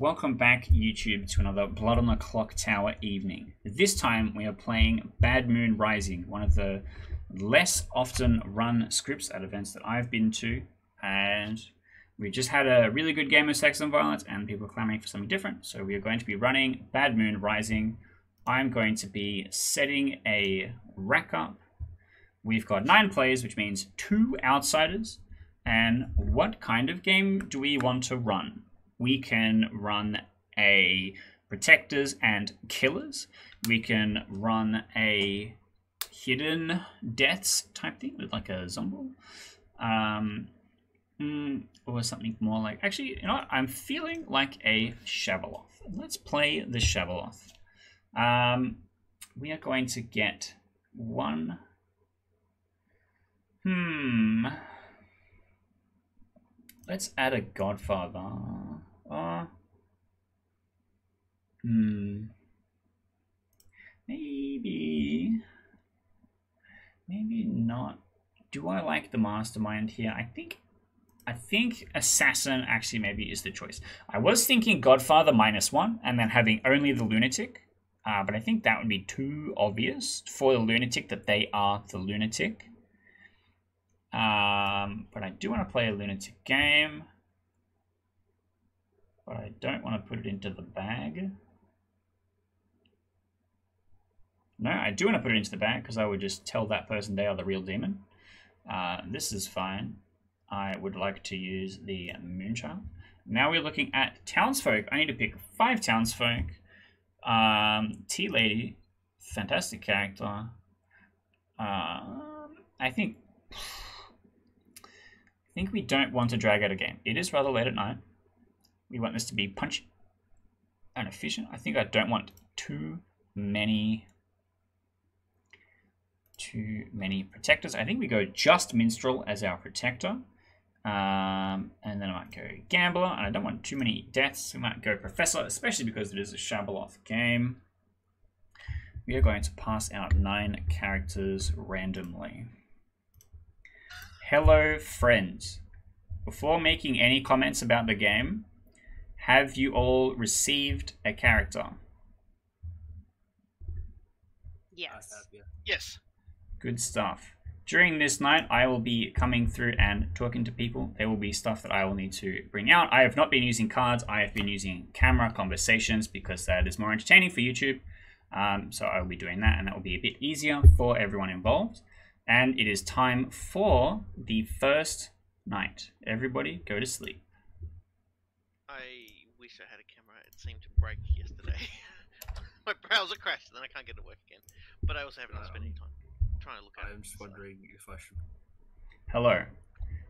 Welcome back, YouTube, to another Blood on the Clock Tower evening. This time we are playing Bad Moon Rising, one of the less often run scripts at events that I've been to. And we just had a really good game of Sex and Violence, and people are clamoring for something different. So we are going to be running Bad Moon Rising. I'm going to be setting a rack up. We've got 9 players, which means 2 outsiders. And what kind of game do we want to run? We can run a Protectors and Killers. We can run a Hidden Deaths type thing with like a Zombuul. Or something more like... Actually, you know what? I'm feeling like a Shabaloth. Let's play the Shabaloth. We are going to get one... Let's add a Godfather... Maybe not. Do I like the Mastermind here? I think Assassin actually maybe is the choice. I was thinking Godfather -1 and then having only the Lunatic, but I think that would be too obvious for the Lunatic that they are the Lunatic. But I do want to play a Lunatic game. But I don't want to put it into the bag. No, I do want to put it into the bag because I would just tell that person they are the real demon. This is fine. I would like to use the Moonchild. Now we're looking at Townsfolk. I need to pick 5 Townsfolk. Tea Lady, fantastic character. I think we don't want to drag out a game. It is rather late at night. We want this to be punchy and efficient. I think I don't want too many protectors. I think we go just Minstrel as our protector. And then I might go Gambler. And I don't want too many deaths. We might go Professor, especially because it is a Shabaloth game. We are going to pass out 9 characters randomly. Hello, friends. Before making any comments about the game, have you all received a character? Yes. Yes. Good stuff. During this night, I will be coming through and talking to people. There will be stuff that I will need to bring out. I have not been using cards. I have been using camera conversations because that is more entertaining for YouTube. So I will be doing that, and that will be a bit easier for everyone involved. And it is time for the first night. Everybody go to sleep. I wish I had a camera. It seemed to break yesterday. My browser crashed and then I can't get it to work again. But I also haven't spent any time trying to look at it. I'm just wondering if I should... Hello.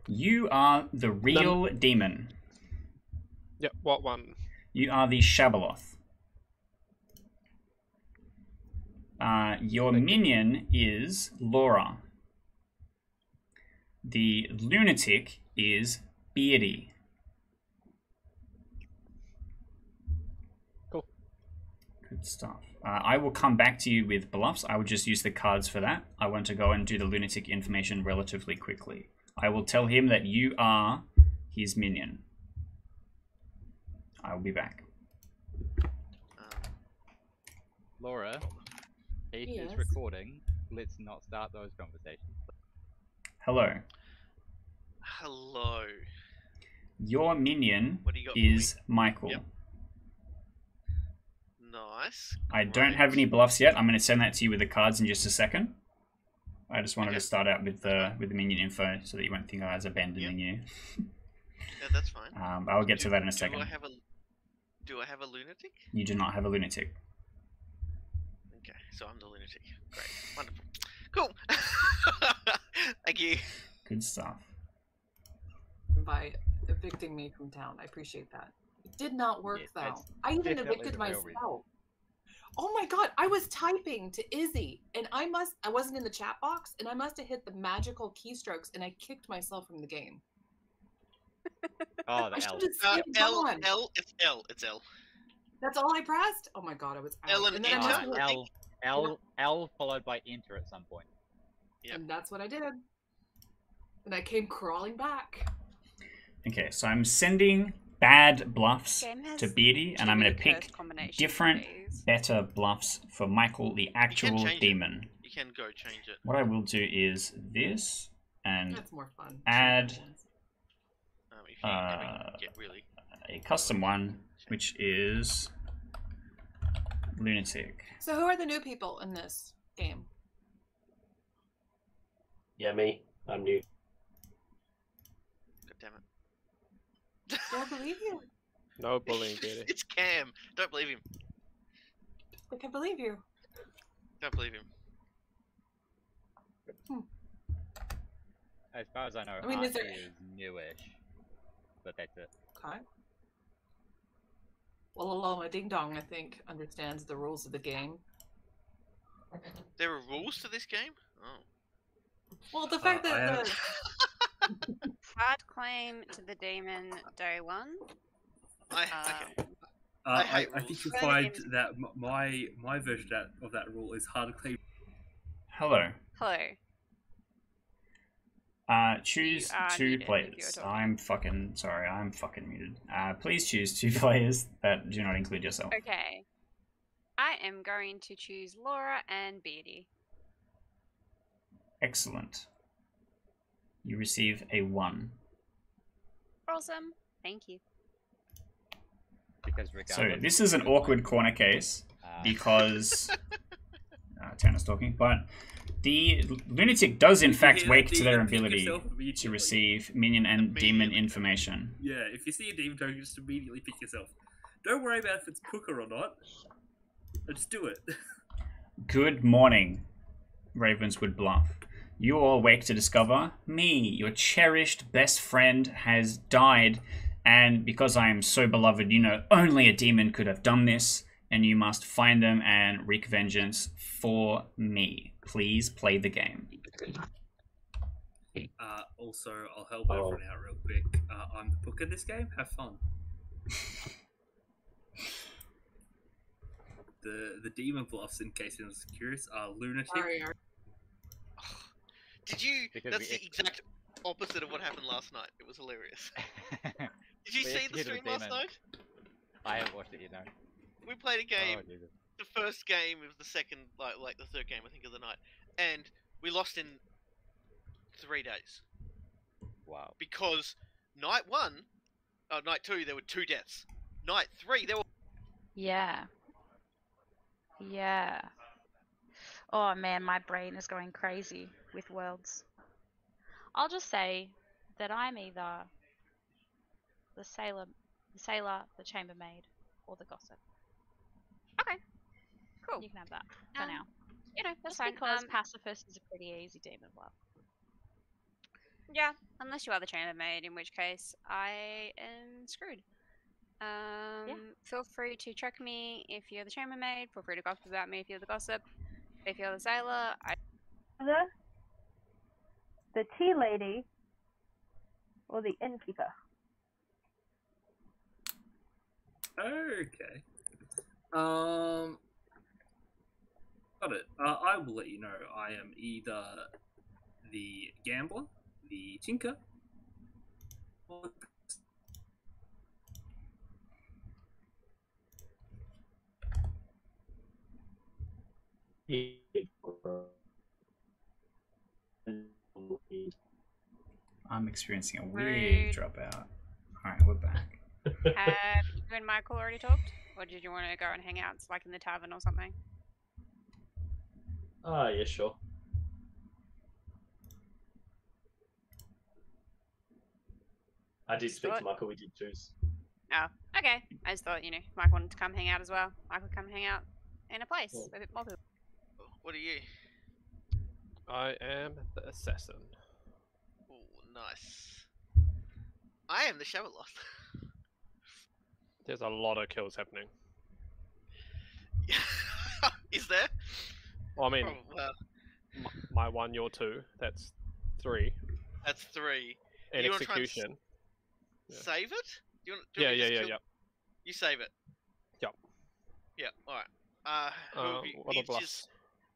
You are the real demon. Yep, yeah, what one? You are the Shabaloth. Your minion is Laura. The Lunatic is Beardy. Good stuff. I will come back to you with bluffs. I will just use the cards for that. I want to go and do the Lunatic information relatively quickly. I will tell him that you are his minion. I will be back. Laura, it is recording. Let's not start those conversations. Hello. Hello. Your minion is Michael. Yep. Nice. I don't have any bluffs yet. I'm going to send that to you with the cards in just a second. I just wanted to start out with the minion info so that you won't think I was abandoning you. Yeah, that's fine. I will get to that in a second. Do I have a Lunatic? You do not have a Lunatic. Okay, so I'm the Lunatic. Great. Wonderful. Cool. Thank you. Good stuff. By evicting me from town. I appreciate that. It did not work, though. I even evicted myself. Oh my god, I was typing to Izzy, and I wasn't in the chat box, and I must have hit the magical keystrokes, and I kicked myself from the game. Oh, the L. It's L. That's all I pressed? Oh my god, I was out. L and then L followed by enter at some point. Yep. And that's what I did. And I came crawling back. Okay, so I'm sending bad bluffs to Beardy, and I'm going to pick different, better bluffs for Michael, the actual demon. You can go change it. What I will do is this, and add a custom one, which is Lunatic. So who are the new people in this game? Yeah, me. I'm new. God damn it. Don't believe you. No bullying, Beardy. It's Cam. Don't believe him. I can't believe you. Don't believe him. As far as I know, I mean, is there... is newish. But that's it. Okay. Well, Aloma Ding Dong, I think, understands the rules of the game. There are rules to this game? Oh. Well, the fact that the... Hard claim to the demon day one. I think you'll find that my version of that rule is hard claim. Hello. Hello. Choose two players. I'm fucking sorry. I'm fucking muted. Please choose two players that do not include yourself. Okay. I am going to choose Laura and Beardy. Excellent. You receive a 1. Awesome. Thank you. So this is an awkward corner case because Tanner's talking, but the Lunatic does in fact wake to their ability to receive minion and demon information. Yeah, if you see a demon token, just immediately pick yourself. Don't worry about if it's Pukka or not. Just do it. Good morning, Ravenswood Bluff. You all wake to discover me, your cherished best friend, has died, and because I am so beloved, you know only a demon could have done this, and you must find them and wreak vengeance for me. Please play the game. Also, I'll help everyone out real quick. I'm the book of this game. Have fun. The demon bluffs, in case anyone's curious, are Lunatic. Did you? That's the exact opposite of what happened last night. It was hilarious. Did you see the stream last night? I haven't watched it yet. No. We played a game. Oh, the first game of the second, like the third game, I think, of the night, and we lost in 3 days. Wow. Because night two, there were 2 deaths. Night 3, there were. Yeah. Yeah. Oh man, my brain is going crazy with worlds. I'll just say that I'm either the sailor, the chambermaid, or the gossip. Okay. Cool. You can have that for now. You know, that's fine, because pacifist is a pretty easy demon bluff. Yeah, unless you are the chambermaid, in which case I am screwed. Feel free to check me if you're the chambermaid. Feel free to gossip about me if you're the gossip. If you're the sailor, the tea lady, or the innkeeper. Okay. Got it. I will let you know. I am either the gambler, the tinker, or the... I'm experiencing a weird dropout. Alright, we're back. Have you and Michael already talked? Or did you want to go and hang out, like in the tavern or something? Yeah, sure. I did speak to Michael, we did choose. Oh, okay. I just thought, you know, Mike wanted to come hang out as well. Michael, come hang out in a place with a bit more people. What are you? I am the assassin. Oh, nice. I am the Shabaloth. There's a lot of kills happening. Is there? Well, I mean, my 1, your 2, that's 3. That's 3. And execution. Save it? Do you want to yeah. You save it. Yep. Yeah, alright. What a bluff.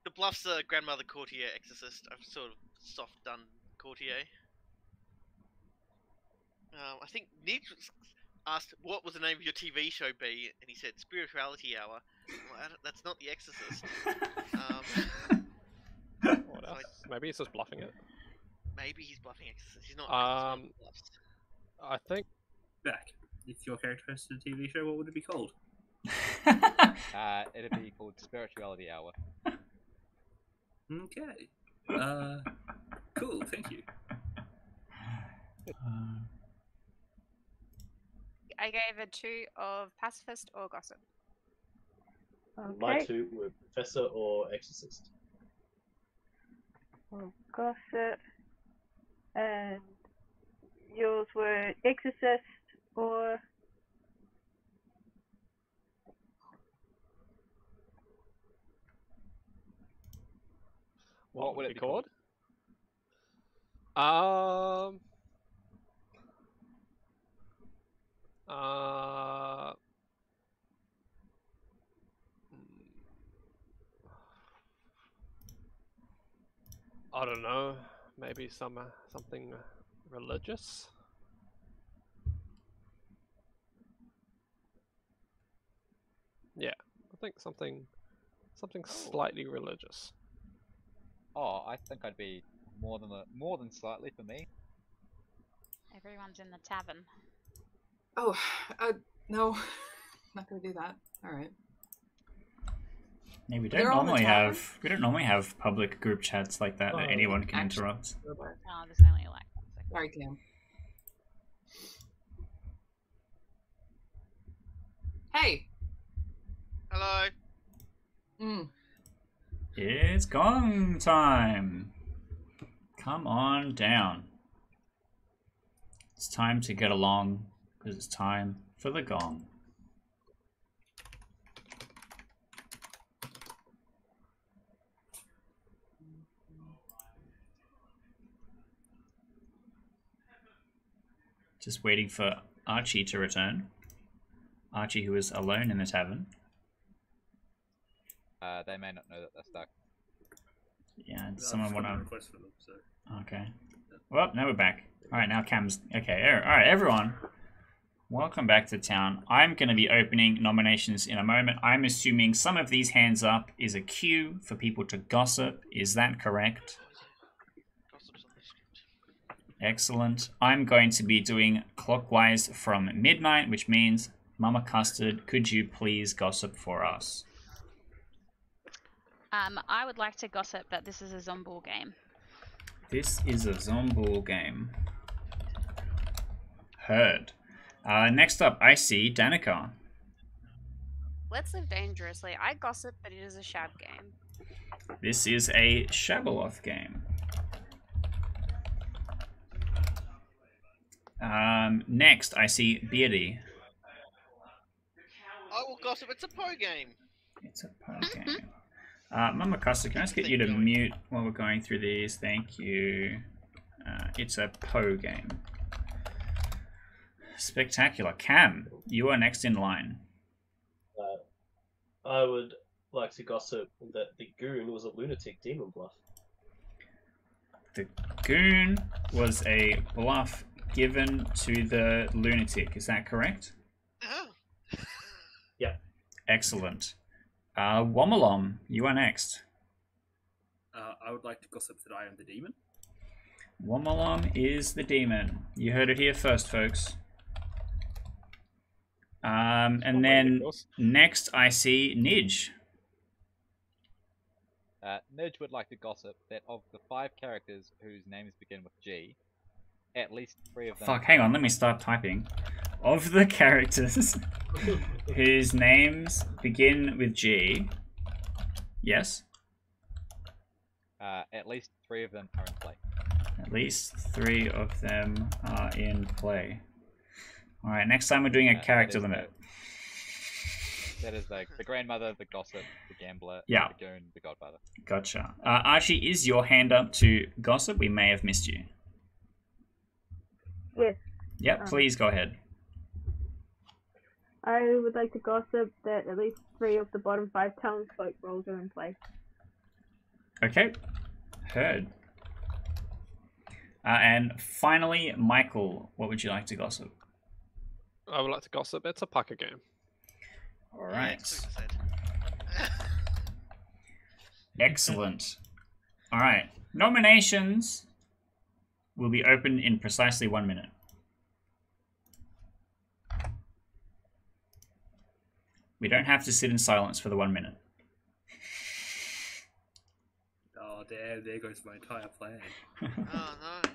The bluff's the Grandmother, Courtier, Exorcist. I've sort of soft done Courtier. I think Nick asked, what was the name of your TV show be? And he said, Spirituality Hour. Well, that's not The Exorcist. What else? Maybe he's just bluffing it. Maybe he's bluffing Exorcist. He's not bluffed. I think... Back. If your character hosted a TV show, what would it be called? It'd be called Spirituality Hour. Okay. Cool, thank you. I gave a 2 of Pacifist or Gossip. Okay. My 2 were Professor or Exorcist. Well, Gossip. And yours were Exorcist or... What would it be called? I don't know. Maybe something religious. Yeah, I think something slightly religious. Oh, I think I'd be more than slightly for me. Everyone's in the tavern. Oh, no, not gonna do that. All right. Yeah, we don't normally have public group chats like that that anyone can interrupt. Oh, there's only like 1 second. Sorry, Cam. Hey. Hello. It's gong time. Come on down. It's time to get along because it's time for the gong. Just waiting for Archie to return. Archie, who is alone in the tavern. They may not know that they're stuck. Yeah, someone want to request for them. So. Okay. Well, now we're back. All right, now Cam's okay. All right, everyone, welcome back to town. I'm going to be opening nominations in a moment. I'm assuming some of these hands up is a cue for people to gossip. Is that correct? Excellent. I'm going to be doing clockwise from midnight, which means Mama Custard, could you please gossip for us? I would like to gossip that this is a Zombuul game. This is a Zombuul game. Heard. Next up, I see Danica. Let's live dangerously. I gossip that it is a Shab game. This is a Shabaloth game. Next, I see Beardy. I will gossip it's a Poe game. It's a Poe game. Mama Custer, can I just get you to mute while we're going through these? Thank you. It's a Poe game. Spectacular. Cam, you are next in line. I would like to gossip that the Goon was a lunatic demon bluff. The Goon was a bluff given to the lunatic. Is that correct? Yeah. Excellent. Womalom, you are next. I would like to gossip that I am the demon. Womalom is the demon. You heard it here first, folks. And then next I see Nidge. Nidge would like to gossip that of the 5 characters whose names begin with G, at least 3 of them... Fuck, hang on, let me start typing. Of the characters whose names begin with G, yes? At least 3 of them are in play. At least 3 of them are in play. Alright, next time we're doing a character limit. That is like the Grandmother, the Gossip, the Gambler, yeah. The Goon, the Godfather. Gotcha. Archie, is your hand up to gossip? We may have missed you. Yes. Yep, please go ahead. I would like to gossip that at least 3 of the bottom 5 talent folk rolls are in play. Okay, heard. And finally, Michael, what would you like to gossip? I would like to gossip. It's a Pukka game. All right. Excellent. All right. Nominations will be open in precisely 1 minute. We don't have to sit in silence for the 1 minute. Oh, damn. There goes my entire plan. Oh, no.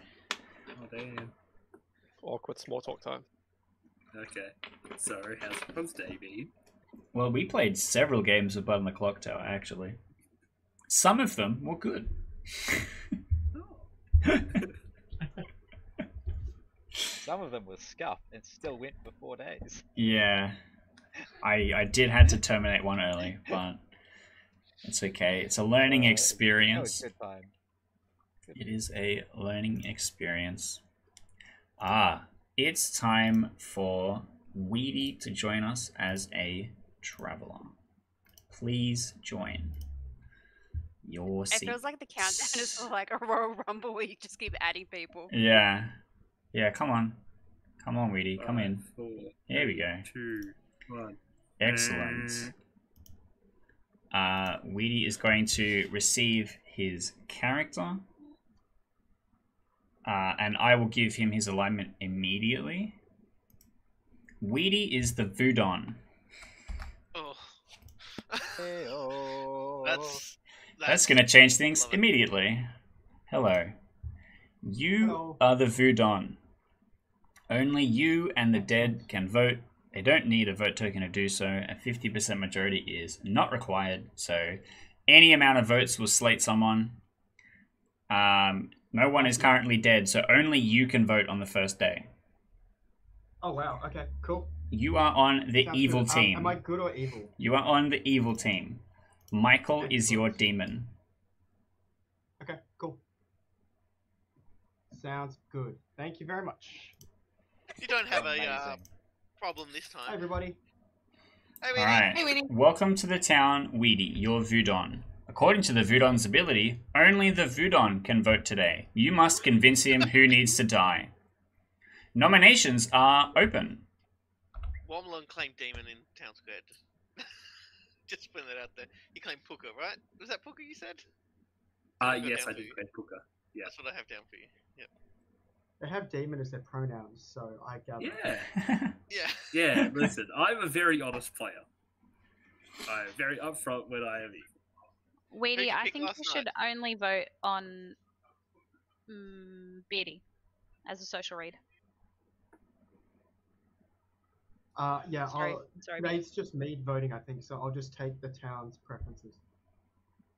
Oh, damn. Awkward small talk time. Okay. So, how's Pumps Day been? Well, we played several games of Blood on the Clock Tower, actually. Some of them were good. Oh. Some of them were scuffed and still went for 4 days. Yeah. I did have to terminate one early, but it's okay. It's a learning experience. It's a good time. It is a learning experience. Ah, it's time for Weedy to join us as a traveler. Please join. Your seat. It feels like the countdown is like a Royal Rumble where you just keep adding people. Yeah. Yeah, come on. Come on, Weedy. Come in. Here we go. 2, 1. Excellent. Weedy is going to receive his character. And I will give him his alignment immediately. Weedy is the Voudon. Oh. Hey-oh. That's going to change things immediately. Hello. You are the Voudon. Only you and the dead can vote. They don't need a vote token to do so. A 50% majority is not required. So any amount of votes will slate someone. No one is currently dead, so only you can vote on the first day. Oh, wow. Okay, cool. You are on the evil team. Am I good or evil? You are on the evil team. Michael is your demon. Okay, cool. Sounds good. Thank you very much. You don't have a problem this time. Hi, everybody. Hey, Weedy. All right. Hey, Weedy. Welcome to the town, Weedy. You're Voudon. According to the Voudon's ability, only the Voudon can vote today. You must convince him who needs to die. Nominations are open. One long claimed demon in town square. Just putting that out there. You claimed Pukka, right? Was that Pukka you said? Yes, I did claim Pukka. Yeah. That's what I have down for you. Yep. They have demon as their pronouns, so I gather. Yeah. Yeah. Yeah, listen, I'm a very honest player. I'm very upfront when I am evil. Weedy, I think you should only vote on Beardy as a social read. Yeah, no, it's just me voting, I think, so I'll just take the town's preferences.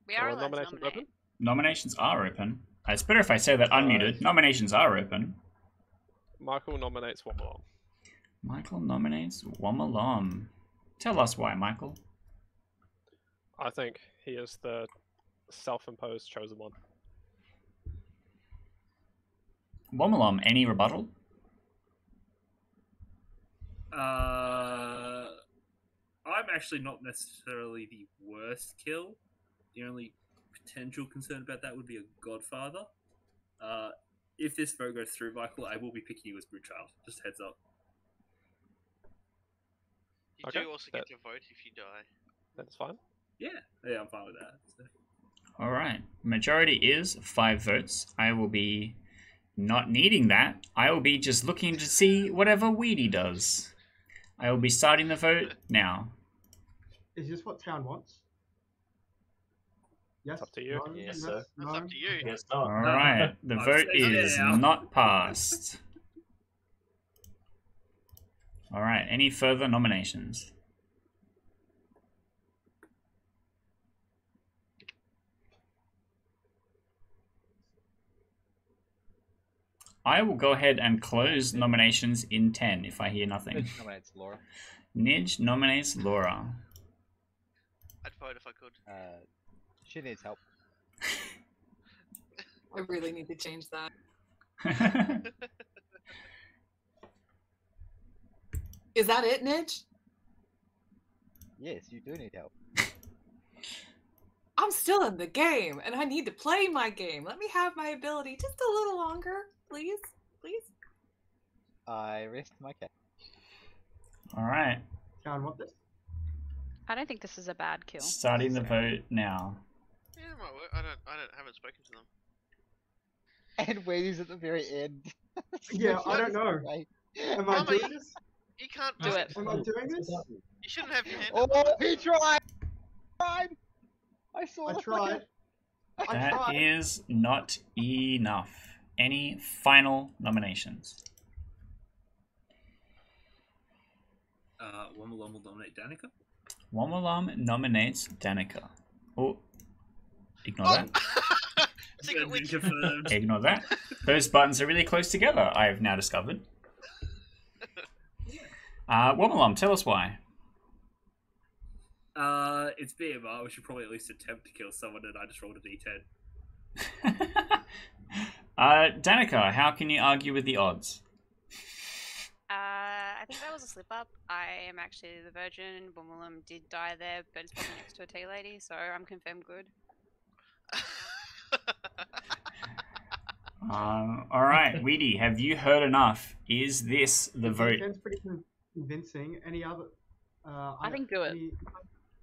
We are allowed to nominate. Nominations are open. It's better if I say that unmuted. Nominations are open. Michael nominates Womalom. Michael nominates Womalom. Tell us why, Michael. I think he is the self-imposed chosen one. Womalom, any rebuttal? I'm actually not necessarily the worst kill. The only potential concern about that would be a Godfather. If this vote goes through, Michael, I will be picking you as Moonchild. Just heads up. You do also get to vote if you die. That's fine. Yeah, I'm fine with that. So. All right. Majority is 5 votes. I will be not needing that. I will be just looking to see whatever Weedy does. I will be starting the vote now. Is this what town wants? Yes. It's up to you. No, yes, sir. No. It's up to you. Yes, no. All right. The vote is not passed. All right. Any further nominations? I will go ahead and close nominations in 10 if I hear nothing. Nidge nominates Laura. Nidge nominates Laura. I'd vote if I could. She needs help. I really need to change that. Is that it, Nidge? Yes, you do need help. I'm still in the game, and I need to play my game. Let me have my ability just a little longer. Please, please. I rest my case. All right. John, want this? I don't think this is a bad kill. Starting the vote now. Yeah, it might work. I haven't spoken to them. And Wadey's at the very end. Yeah, I don't know. Am I doing this? You can't do it. Am I doing this? You shouldn't have your hand up. Oh, he tried! I saw it. I tried. That is not enough. Any final nominations? Wommalum will nominate Danica. Wommalum nominates Danica. Oh, ignore that. Ignore that. Those buttons are really close together, I have now discovered. Wommalum, tell us why. It's BMR. We should probably at least attempt to kill someone, and I just rolled a d10. Danica, how can you argue with the odds? I think that was a slip up. I am actually the virgin. Wommalum did die there, but it's probably next to a tea lady, so I'm confirmed good. All right, Weedy, have you heard enough? Is this the vote? That's pretty convincing. Any other? I think do it.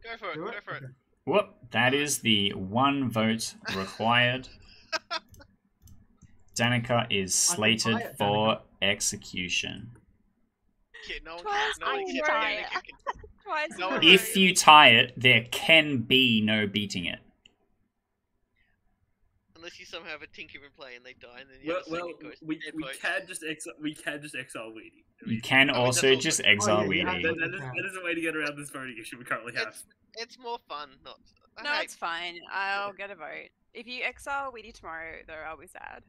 Go for it. Go for it. Whoop! That is the one vote required. Danica is slated for execution. If you tie it, there can be no beating it. Unless you somehow have a Tinker in play and they die, and then you we can just exile Weedy. You can also just exile Weedy. That is a way to get around this voting issue we currently have. It's more fun. No, it's fine. I'll get a vote. If you exile Weedy tomorrow, though, I'll be sad.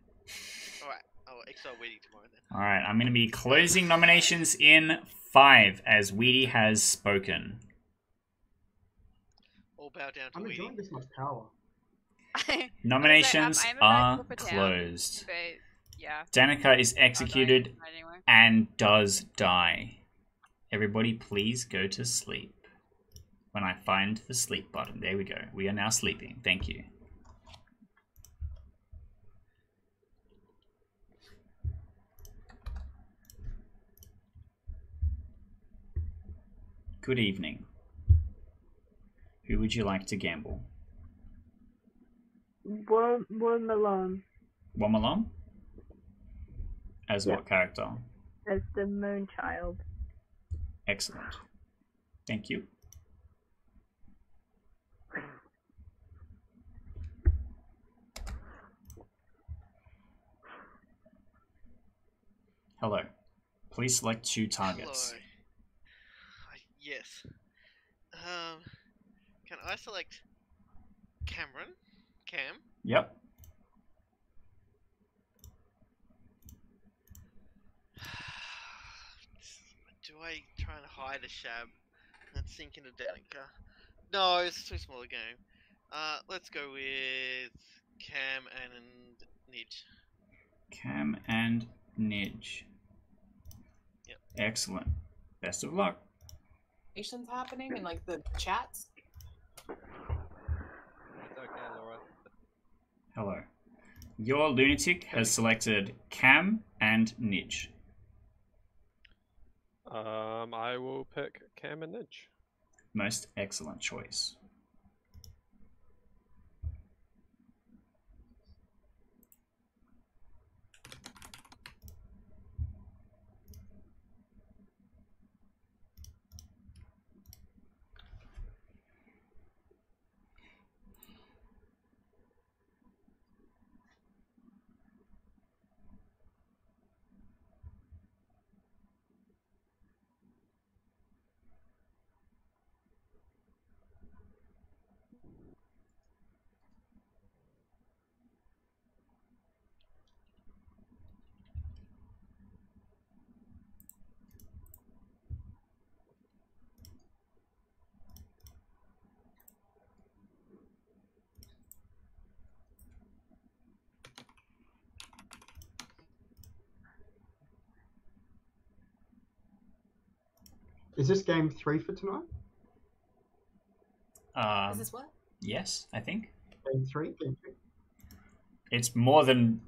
Alright, I'll exile Weedy tomorrow then. Alright, I'm going to be closing nominations in 5 as Weedy has spoken. All bow down to Weedy. I'm enjoying this much power. Nominations are closed. Danica is executed and does die. Everybody please go to sleep. When I find the sleep button. There we go. We are now sleeping. Thank you. Good evening. Who would you like to gamble? Wommalum. Wommalum? As what character? As the Moonchild. Excellent. Thank you. Hello. Please select 2 targets. Hello. Yes. Can I select Cameron? Cam? Yep. Do I try and hide a Shab? Let's sink into Danica. No, it's too small a game. Let's go with Cam and Nidge. Cam and Nidge. Yep. Excellent. Best of luck. Happening in like the chats. Hello. Your lunatic has selected Cam and Nidge. I will pick Cam and Nidge. Most excellent choice. Is this game 3 for tonight? Is this what? Yes, I think. Game three. It's more than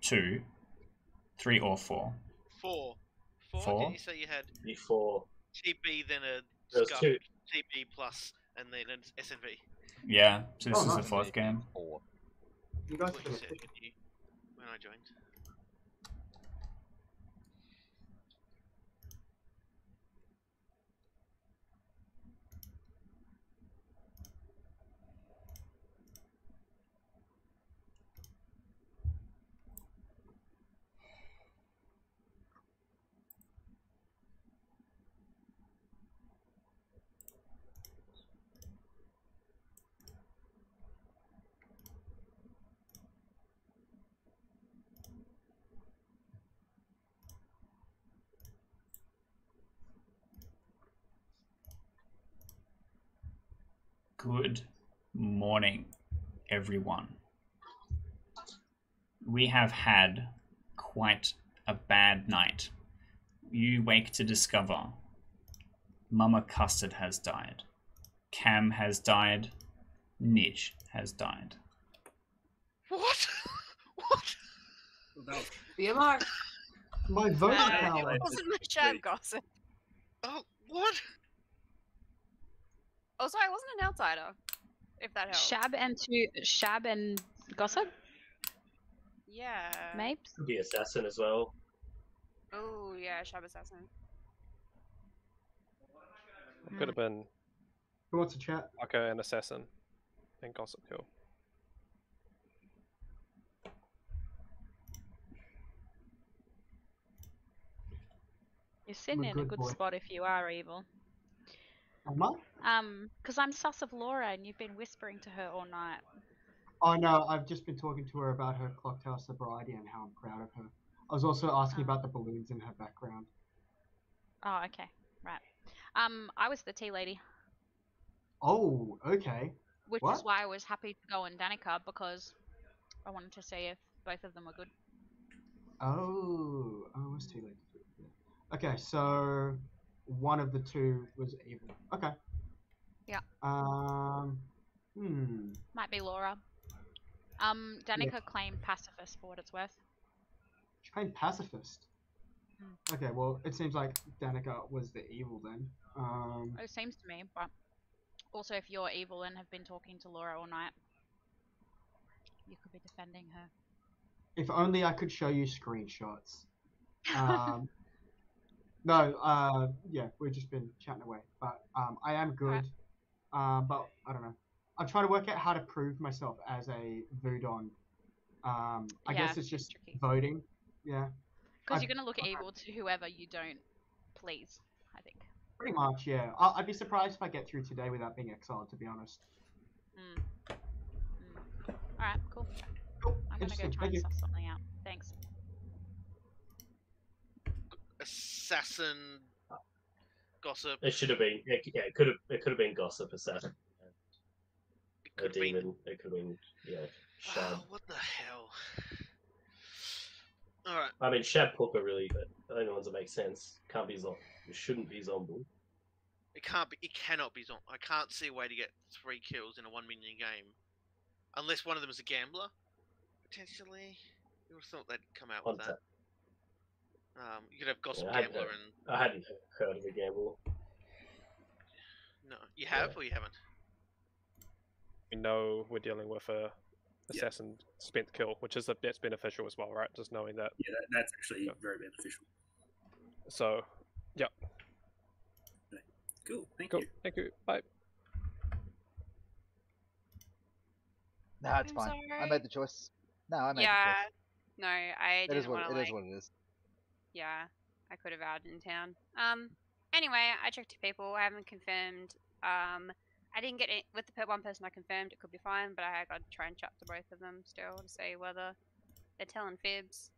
2, 3 or 4. 4. Four? Did you say you had? Four. TB, then a scope, TB plus, and then an SNV. Yeah, so this is the fourth game. Four. You guys said, didn't you, when I joined? Good morning, everyone. We have had quite a bad night. You wake to discover Mama Custard has died. Cam has died. Niche has died. What? What? BMR. My vote power. It wasn't the show, Gossip. Oh, what? Oh, sorry, I wasn't an outsider, if that helps. Shab and Gossip? Yeah. Mapes? Could be Assassin as well. Oh, yeah, Shab Assassin. It could have been... Who wants to chat? Okay, an Assassin. And Gossip Hill. You're sitting in a good spot if you are evil. Because I'm sus of Laura and you've been whispering to her all night. Oh no, I've just been talking to her about her clock tower sobriety and how I'm proud of her. I was also asking about the balloons in her background. Oh, okay, right. I was the tea lady. Oh, okay. Which is why I was happy to go in Danica, because I wanted to see if both of them were good. Oh, I was tea lady. Okay, so... one of the two was evil. Okay. Yeah. Might be Laura. Danica claimed pacifist for what it's worth. She claimed pacifist? Mm. Okay, well, it seems like Danica was the evil then. It seems to me, but also if you're evil and have been talking to Laura all night, you could be defending her. If only I could show you screenshots. No, yeah, we've just been chatting away, but I am good, but I don't know. I'm trying to work out how to prove myself as a Voudon. I guess it's just tricky. Voting, yeah. Because you're going to look evil to whoever you don't please, I think. Pretty much, yeah. I'd be surprised if I get through today without being exiled, to be honest. Mm. Mm. Alright, cool. I'm going to go try and suss something out. Thanks. Assassin, Gossip. It should have been. Yeah, it could have. It could have been Gossip, Assassin, a demon. It could have been. Yeah. Shab. Oh, what the hell? All right. I mean, Shab Pukka really, but the only ones that make sense. Can't be Zombuul. It shouldn't be Zombuul. It can't be. It cannot be Zombuul. I can't see a way to get 3 kills in a 1-minion game, unless one of them is a gambler, potentially. You would have thought they'd come out with that. You could have Gossip Gambler and... I hadn't heard of a Gambler. No, you have or you haven't? We know we're dealing with a assassin spent kill, which is that's beneficial as well, right? Just knowing that. Yeah, that's actually very beneficial. So, yep. Okay. Cool, thank you. Thank you, bye. Nah, it's fine. Sorry. I made the choice. No, I made the choice. No, I didn't want to like... It is what it is. Yeah, I could have out in town. Anyway, I checked 2 people. I haven't confirmed. I didn't get it with the one person I confirmed. It could be fine, but I got to try and chat to both of them still to see whether they're telling fibs.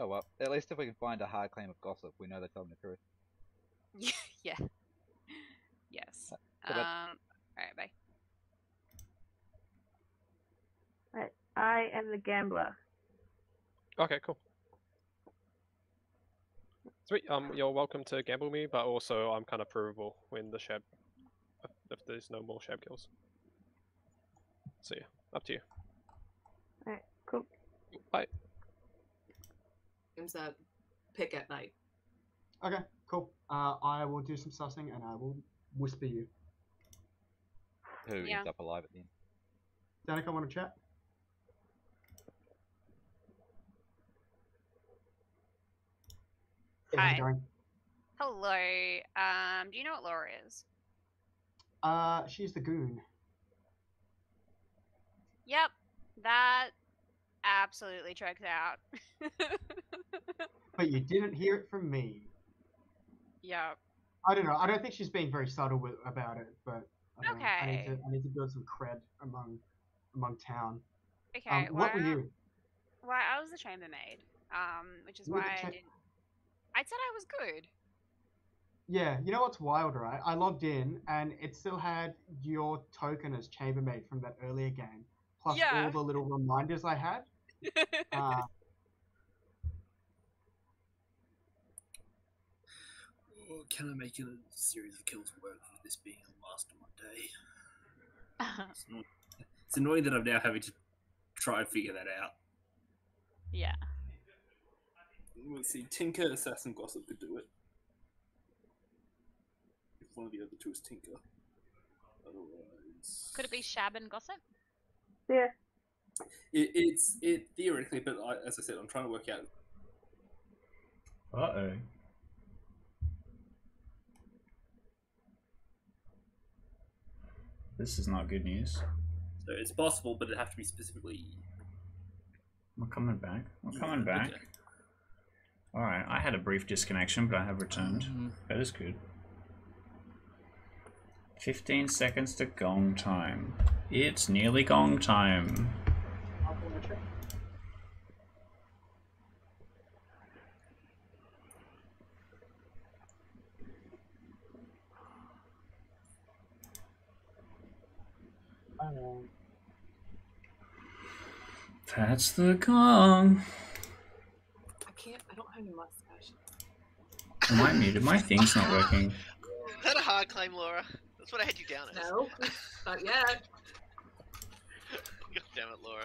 Oh well, at least if we can find a hard claim of Gossip, we know they're telling the truth. Yeah. Yes. All right. Bye. Right, I am the gambler. Okay. Cool. Sweet. You're welcome to gamble me, but also I'm kind of provable when the Shab, if there's no more Shab kills. So yeah, up to you. Alright, cool. Bye. Games that pick at night. Okay, cool. I will do some sussing and I will whisper you. Who ends up alive at the end? Danica, want to chat? Hi. Hello. Do you know what Laura is? She's the goon. Yep, that absolutely checks out. But you didn't hear it from me. Yep. I don't know. I don't think she's being very subtle about it, but I need to build some cred among town. Okay. What were you? Well, I was the chambermaid, which is why I didn't. I said I was good. Yeah, you know what's wild, right? I logged in and it still had your token as chambermaid from that earlier game, plus all the little reminders I had. Well, can I make a series of kills work for this being the last of my day? It's annoying that I'm now having to try and figure that out. Yeah. Let's see, Tinker, Assassin, Gossip could do it. If one of the other two is Tinker. Otherwise... Could it be Shab and Gossip? Yeah. It's theoretically, but as I said, I'm trying to work out... Uh-oh. This is not good news. So it's possible, but it'd have to be specifically... We're coming back. We're coming back. Okay. Alright, I had a brief disconnection, but I have returned. That is good. 15 seconds to gong time. It's nearly gong time. That's the gong. Mustache. Am I muted? My thing's not working. Is that a hard claim, Laura? That's what I had you down as. No, not yet. God damn it, Laura.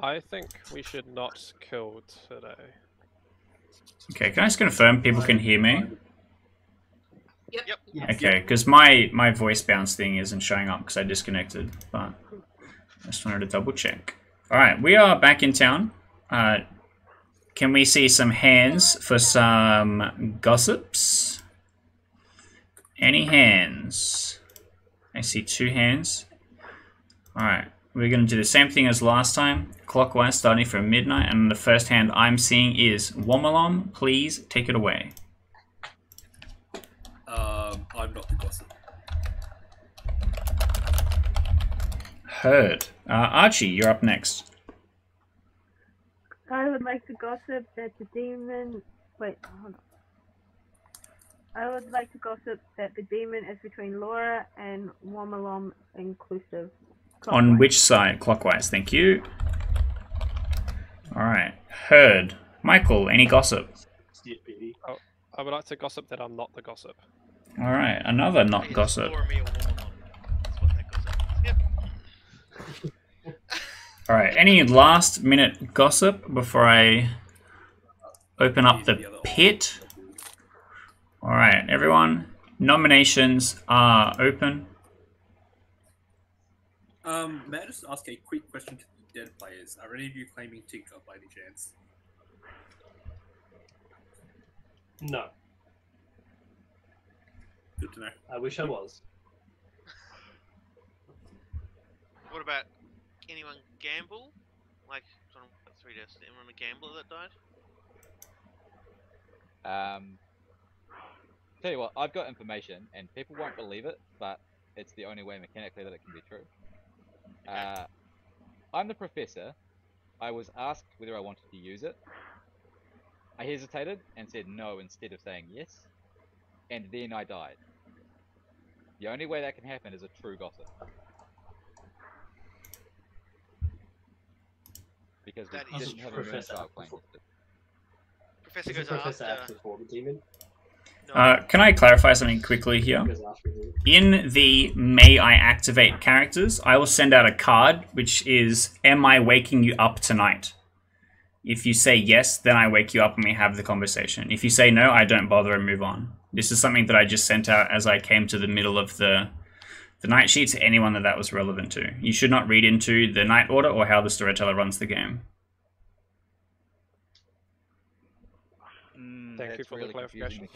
I think we should not kill today. Okay, can I just confirm people can hear me? Yep. Okay, because my voice bounce thing isn't showing up because I disconnected, but I just wanted to double check. Alright, we are back in town. Can we see some hands for some gossips? Any hands? I see two hands. Alright, we're going to do the same thing as last time. Clockwise, starting from midnight, and the first hand I'm seeing is Womalom. Please take it away. I'm not the gossip. Heard. Archie, you're up next. I would like to gossip that the demon... Wait, hold on. I would like to gossip that the demon is between Laura and Womalom inclusive. Clockwise. On which side? Clockwise, thank you. Alright, heard. Michael, any gossip? Oh, I would like to gossip that I'm not the gossip. Alright, another not gossip. Alright, any last minute gossip before I open up the pit? Alright, everyone, nominations are open. May I just ask a quick question to the dead players? Are any of you claiming Tinker by any chance? No. Good to know. I wish I was. What about anyone gamble? Like, three deaths. Anyone a gambler that died? Tell you what, I've got information, and people won't believe it, but it's the only way mechanically that it can be true. I'm the professor. I was asked whether I wanted to use it. I hesitated and said no instead of saying yes, and then I died. The only way that can happen is a true gossip. Because that we didn't have a Professor playing. Professor goes after the demon. Can I clarify something quickly here? In the May I Activate characters, I will send out a card, which is, am I waking you up tonight? If you say yes, then I wake you up and we have the conversation. If you say no, I don't bother and move on. This is something that I just sent out as I came to the middle of the night sheet to anyone that was relevant to. You should not read into the night order or how the storyteller runs the game. Thank you for really the clarification.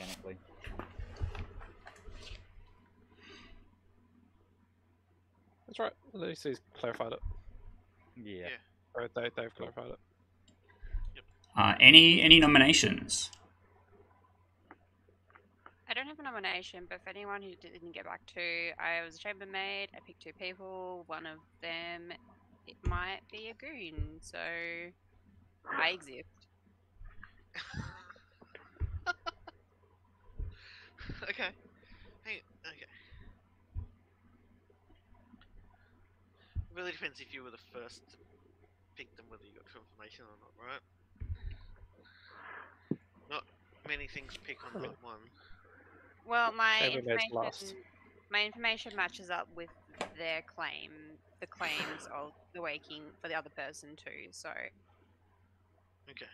That's right. At least he's clarified it. Yeah. Or they've clarified it. Yep. Any nominations? I don't have a nomination, but for anyone who didn't get back to, I was a chambermaid. I picked two people. One of them, it might be a goon, so I exist. Okay. Hey, okay. It really depends if you were the first to pick them, whether you got confirmation or not, right? Not many things pick on that one. Well, my information matches up with their claim, the claims of the waking for the other person too, so. Okay.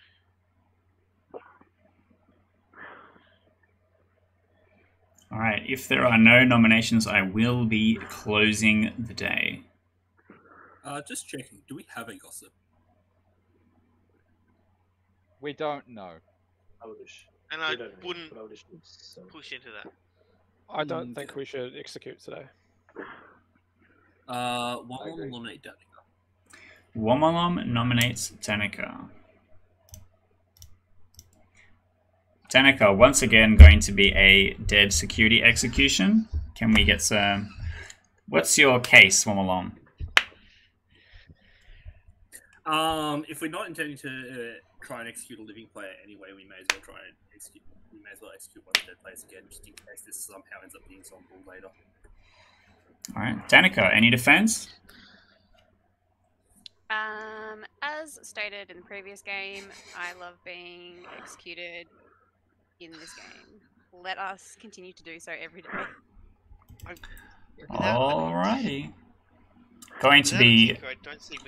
All right, if there are no nominations, I will be closing the day. Just checking, do we have a gossip? We don't know. I wish. And I wouldn't push into that. I don't think we should execute today. Wamalom nominates Danica. Wamalom nominates Danica. Danica, once again, going to be a dead security execution. Can we get some... What's your case, Wamalom? If we're not intending to try and execute a living player anyway, we may as well try and execute. We may as well execute one of the dead players again, just in case this somehow ends up being Zombuul later. All right, Danica, any defense? As stated in the previous game, I love being executed in this game. Let us continue to do so every day. Alrighty. Going to be. I don't see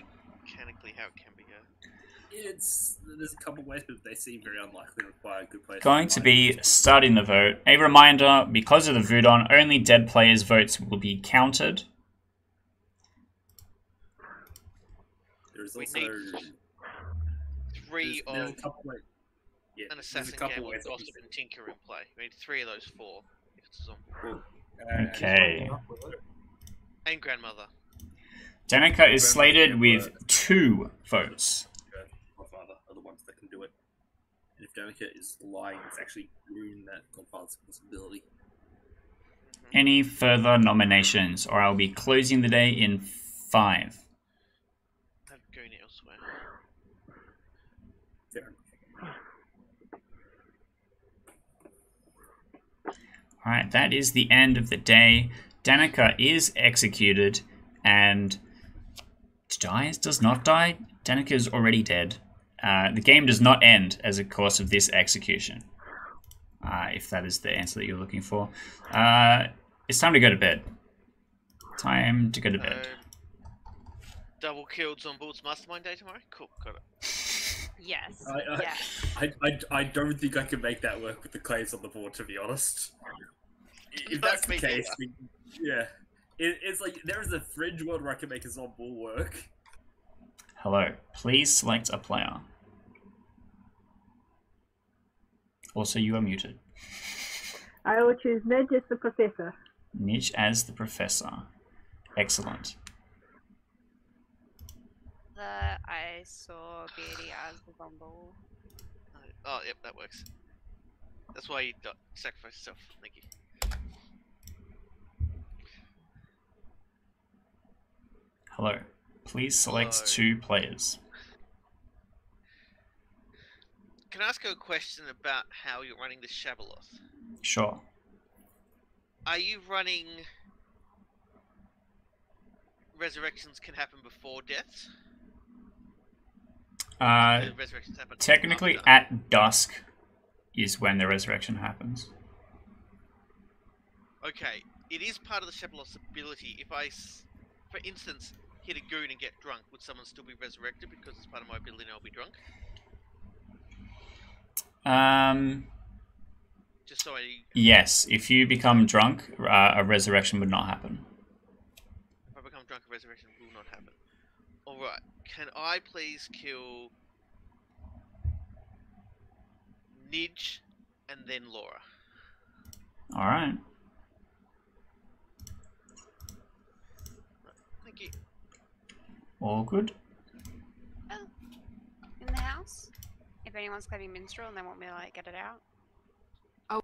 mechanically how it can be done. There's a couple of ways, but they seem very unlikely to require a good player. Going to be starting the vote. A reminder, because of the Voudon, only dead players' votes will be counted. There's also three of an Assassin, Gambler, Gossip and Tinker in play. We need three of those four. If it's Zombuul. Okay. And Grandmother. Danica is slated with 2 votes. Godfather are the ones that can do it. And if Danica is lying, it's actually ruining that Godfather's possibility. Any further nominations, or I'll be closing the day in 5. I'm going elsewhere. Fair enough. Alright, that is the end of the day. Danica is executed, and dies, does not die. Danica is already dead. The game does not end as a course of this execution. If that is the answer that you're looking for. It's time to go to bed. Time to go to bed. Double killed Zombuul's Mastermind day tomorrow? Cool, got it. Yes. I don't think I can make that work with the claims on the board, to be honest. If that's the case, yeah. It's like, there is a fringe world where I can make a Zombuul work. Hello. Please select a player. Also, you are muted. I will choose Midge as the Professor. Midge as the Professor. Excellent. I saw Beardy as the Zombuul. Oh, yep, that works. That's why you sacrificed yourself. Thank you. Hello. Please select 2 players. Can I ask you a question about how you're running the Shabaloth? Sure. Are you running resurrections can happen before deaths? Resurrections happen technically after. At dusk is when the resurrection happens. Okay. It is part of the Shabaloth's ability. If I, for instance, hit a goon and get drunk, would someone still be resurrected because it's part of my ability and I'll be drunk? Just so I... Yes, if you become drunk, a resurrection would not happen. If I become drunk, a resurrection will not happen. Alright, can I please kill... Nidge, and then Laura? Alright. Thank you. All good. Oh, in the house? If anyone's claiming Minstrel and they want me to, like, get it out. Oh.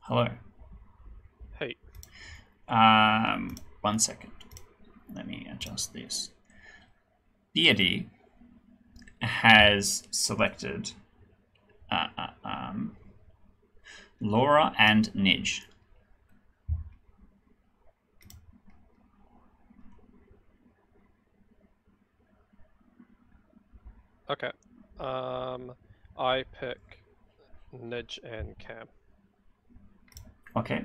Hello. Hey. 1 second. Let me adjust this. Deity has selected Laura and Nidge. Okay. I pick Nidge and Cam. Okay.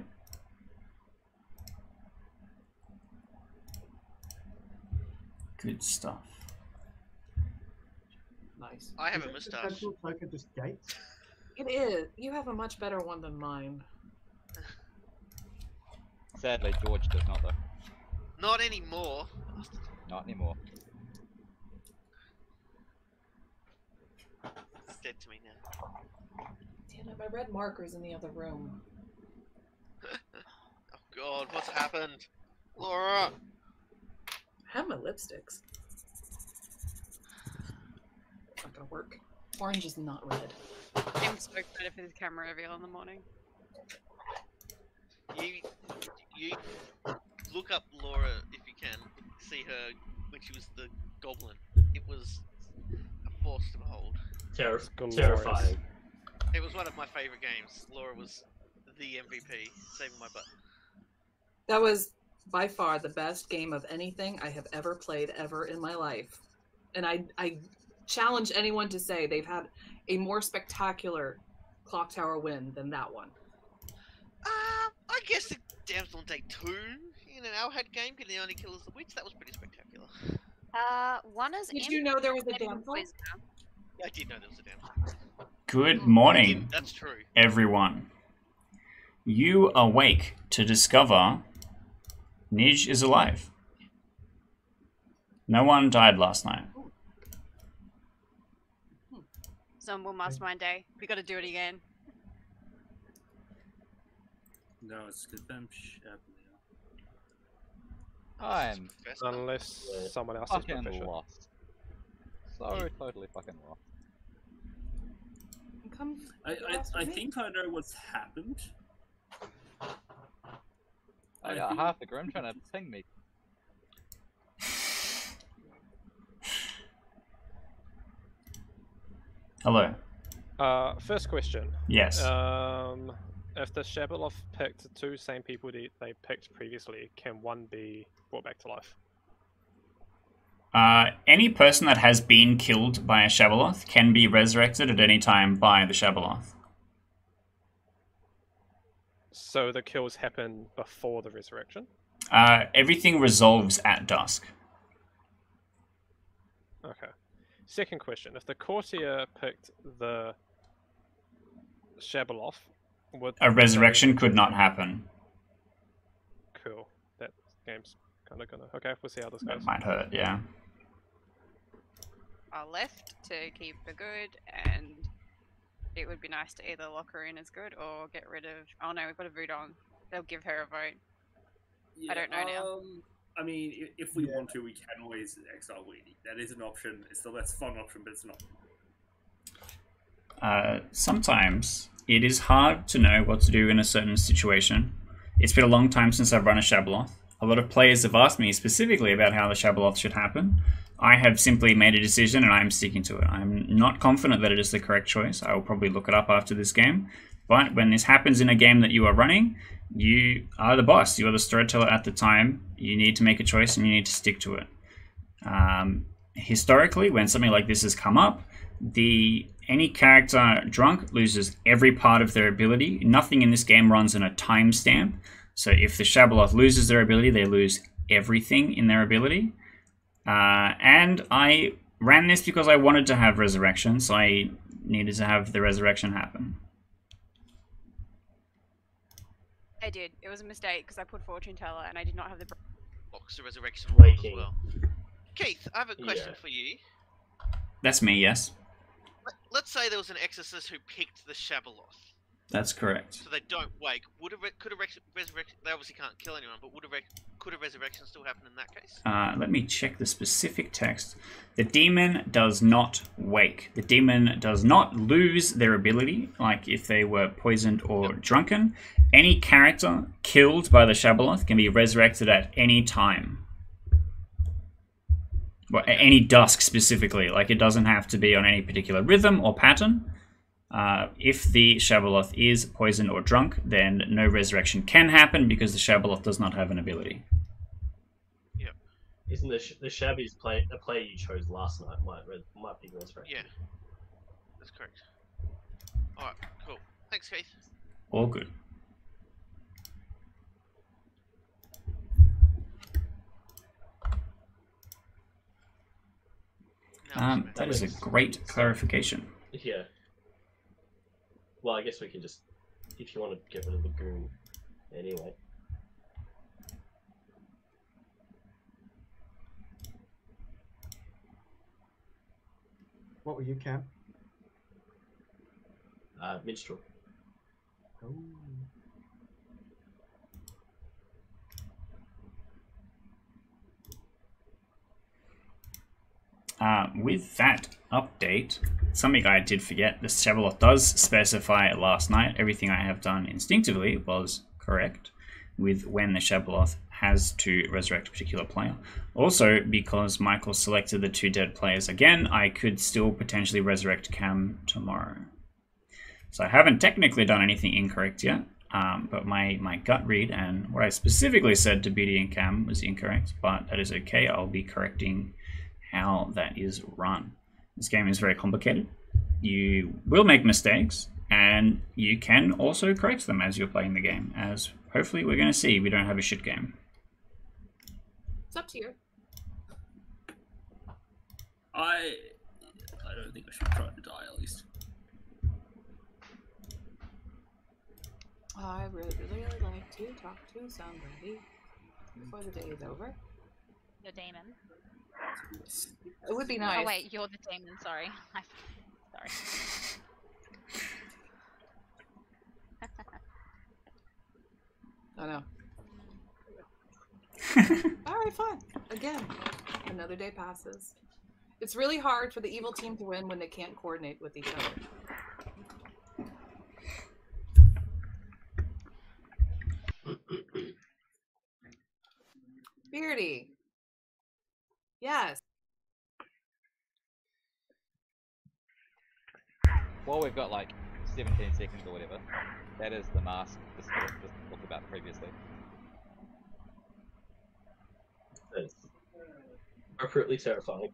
Good stuff. Nice. I have a moustache. It is. You have a much better one than mine. Sadly, George does not, though. Not anymore. Not anymore. It's dead to me now. Damn it, my red marker's in the other room. Oh god, what's happened? Laura! I have my lipsticks. It's not gonna work. Orange is not red. I'm so excited for this camera reveal in the morning. You look up Laura if you can. See her when she was the goblin. It was a force to behold. Terrifying. It was one of my favourite games. Laura was the MVP, saving my butt. That was by far the best game of anything I have ever played ever in my life. And I challenge anyone to say they've had a more spectacular clock tower win than that one. I guess the damsel on day 2 in an Owlhead game, can the only kill is the witch. That was pretty spectacular. One is. Did you know there was a damsel? I did know there was a damsel. Good morning. That's true. Everyone, you awake to discover Nidge is alive. No one died last night. Zombuul Mastermind Day. We got to do it again. No, it's good. I'm unless someone else is professional. Lost. So yeah. Totally fucking lost. I think I know what's happened. I got half the grim trying to ping me. Hello. First question. Yes. If the Shabaloth picked 2 same people that they picked previously, can one be brought back to life? Any person that has been killed by a Shabaloth can be resurrected at any time by the Shabaloth. So the kills happen before the resurrection? Everything resolves at dusk. Okay. Second question, if the Courtier picked the Shabaloth, would... A resurrection could not happen. Cool. That game's kind of gonna... Okay, we'll see how this goes. That might hurt, yeah. I left to keep the good, and it would be nice to either lock her in as good or get rid of... Oh no, we've got a Voudon. They'll give her a vote. Yeah, I don't know now. I mean, if we want to, we can always exile Weenie. That is an option. It's the less fun option, but it's not. Sometimes it is hard to know what to do in a certain situation. It's been a long time since I've run a Shabaloth. A lot of players have asked me specifically about how the Shabaloth should happen. I have simply made a decision and I'm sticking to it. I'm not confident that it is the correct choice. I will probably look it up after this game. But when this happens in a game that you are running, you are the boss. You are the storyteller at the time. You need to make a choice and you need to stick to it. Historically, when something like this has come up, any character drunk loses every part of their ability. Nothing in this game runs on a timestamp. So if the Shabaloth loses their ability, they lose everything in their ability. And I ran this because I wanted to have resurrection, so I needed to have the resurrection happen. I did. It was a mistake because I put fortune teller and I did not have the box of resurrection as well. Keith, I have a question for you. That's me, yes. Let's say there was an exorcist who picked the Shabaloth. That's correct. So they don't wake. Could a resurrection? They obviously can't kill anyone, but could a resurrection still happen in that case? Let me check the specific text. The demon does not wake. The demon does not lose their ability, like if they were poisoned or drunken. Any character killed by the Shabaloth can be resurrected at any time. Well, at any dusk specifically. Like it doesn't have to be on any particular rhythm or pattern. If the Shabaloth is poisoned or drunk, then no resurrection can happen because the Shabaloth does not have an ability. Yep. Isn't the Shabby's play, the play you chose last night might be resurrection? Yeah, that's correct. All right, cool. Thanks, Keith. All good. That is a great clarification. Yeah. Well, I guess we can just, if you want to get rid of the goon, anyway. What were you, Cam? Minstrel. Oh. With that update, something I did forget, the Shabaloth does specify last night, everything I have done instinctively was correct with when the Shabaloth has to resurrect a particular player. Also, because Michael selected the two dead players again, I could still potentially resurrect Cam tomorrow. So I haven't technically done anything incorrect yet, but my gut read and what I specifically said to BD and Cam was incorrect, but that is okay, I'll be correcting how that is run. This game is very complicated. You will make mistakes and you can also correct them as you're playing the game, as hopefully we're gonna see. We don't have a shit game. It's up to you. I don't think I should try to die at least. I really like to talk to somebody before the day is over. The demon. It would be nice. Oh wait, you're the demon, sorry. Sorry. Oh no. Alright, fine. Again, another day passes. It's really hard for the evil team to win when they can't coordinate with each other. Beardy. Yes. Well, we've got like 17 seconds or whatever. That is the mask we talked about previously. That is appropriately terrifying.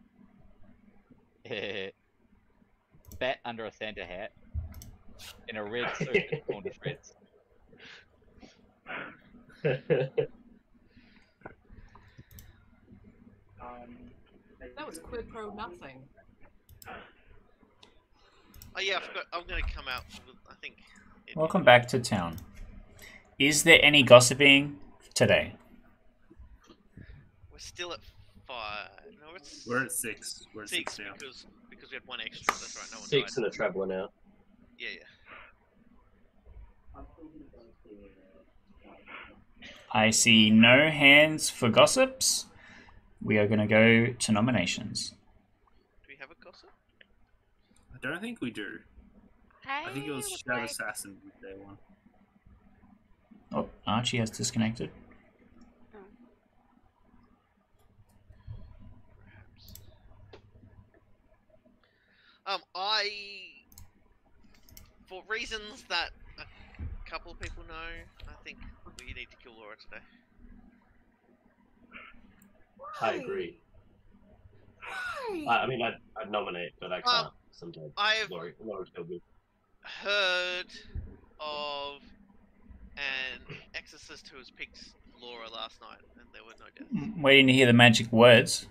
Bat under a Santa hat. In a red suit and torn to shreds. That was quid pro nothing. Oh yeah, I forgot. I'm gonna come out. I think. Welcome back to town. Is there any gossiping today? We're still at 5. No, we're at 6. We're at 6 now. Because we had one extra. That's right. No one 6 died. And a traveller now. Yeah, yeah. I see no hands for gossips. We are going to go to nominations. Do we have a gossip? I don't think we do. I think it was Shadow Assassin with day one. Oh, Archie has disconnected. Oh. For reasons that a couple of people know, I think we need to kill Laura today. I agree. Why? I mean, I'd nominate, but I can't sometimes. I've heard of an exorcist who was picked Laura last night, and there were no deaths. Waiting to hear the magic words.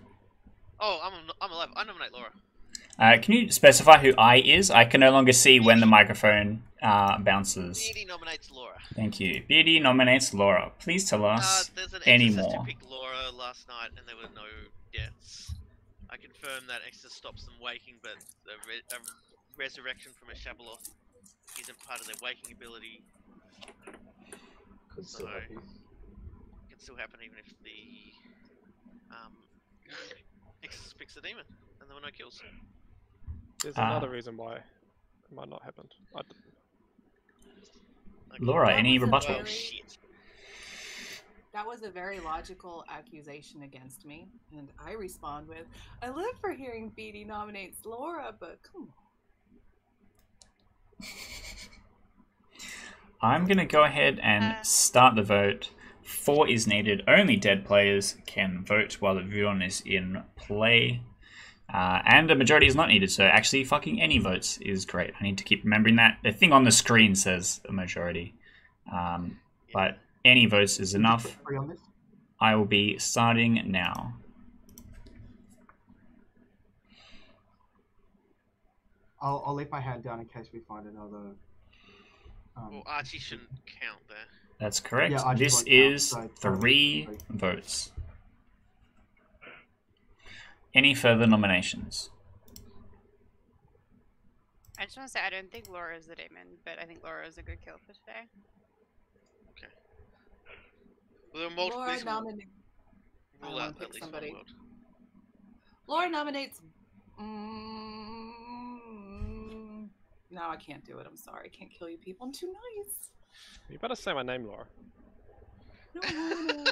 Oh, I'm alive. I nominate Laura. Can you specify who I is? I can no longer see when the microphone bounces. Beardy nominates Laura. Thank you. Beardy nominates Laura. Please tell us any more. Exorcist picked Laura last night and there were no deaths. I confirm that Exorcist stops them waking, but the resurrection from a Shabaloth isn't part of their waking ability. So it can still happen even if the Exorcist picks a demon. And there were no kills. There's another reason why it might not happen. Okay. Laura, any rebuttal? That was a very logical accusation against me, and I respond with, I live for hearing Beatty nominates Laura, but come on. I'm going to go ahead and start the vote. 4 is needed. Only dead players can vote while the Voudon is in play. And a majority is not needed, so actually fucking any votes is great. I need to keep remembering that. The thing on the screen says a majority. But any votes is enough. I will be starting now. I'll leave my hand down in case we find another... well, Archie shouldn't count there. That's correct. Yeah, this is count, so 3 votes. Any further nominations? I just want to say I don't think Laura is the demon, but I think Laura is a good kill for today. Okay. Well, there are multiple Laura nominates. Rule out at least somebody. One world. Laura nominates. No, I can't do it. I'm sorry. I can't kill you people. I'm too nice. You better say my name, Laura. No,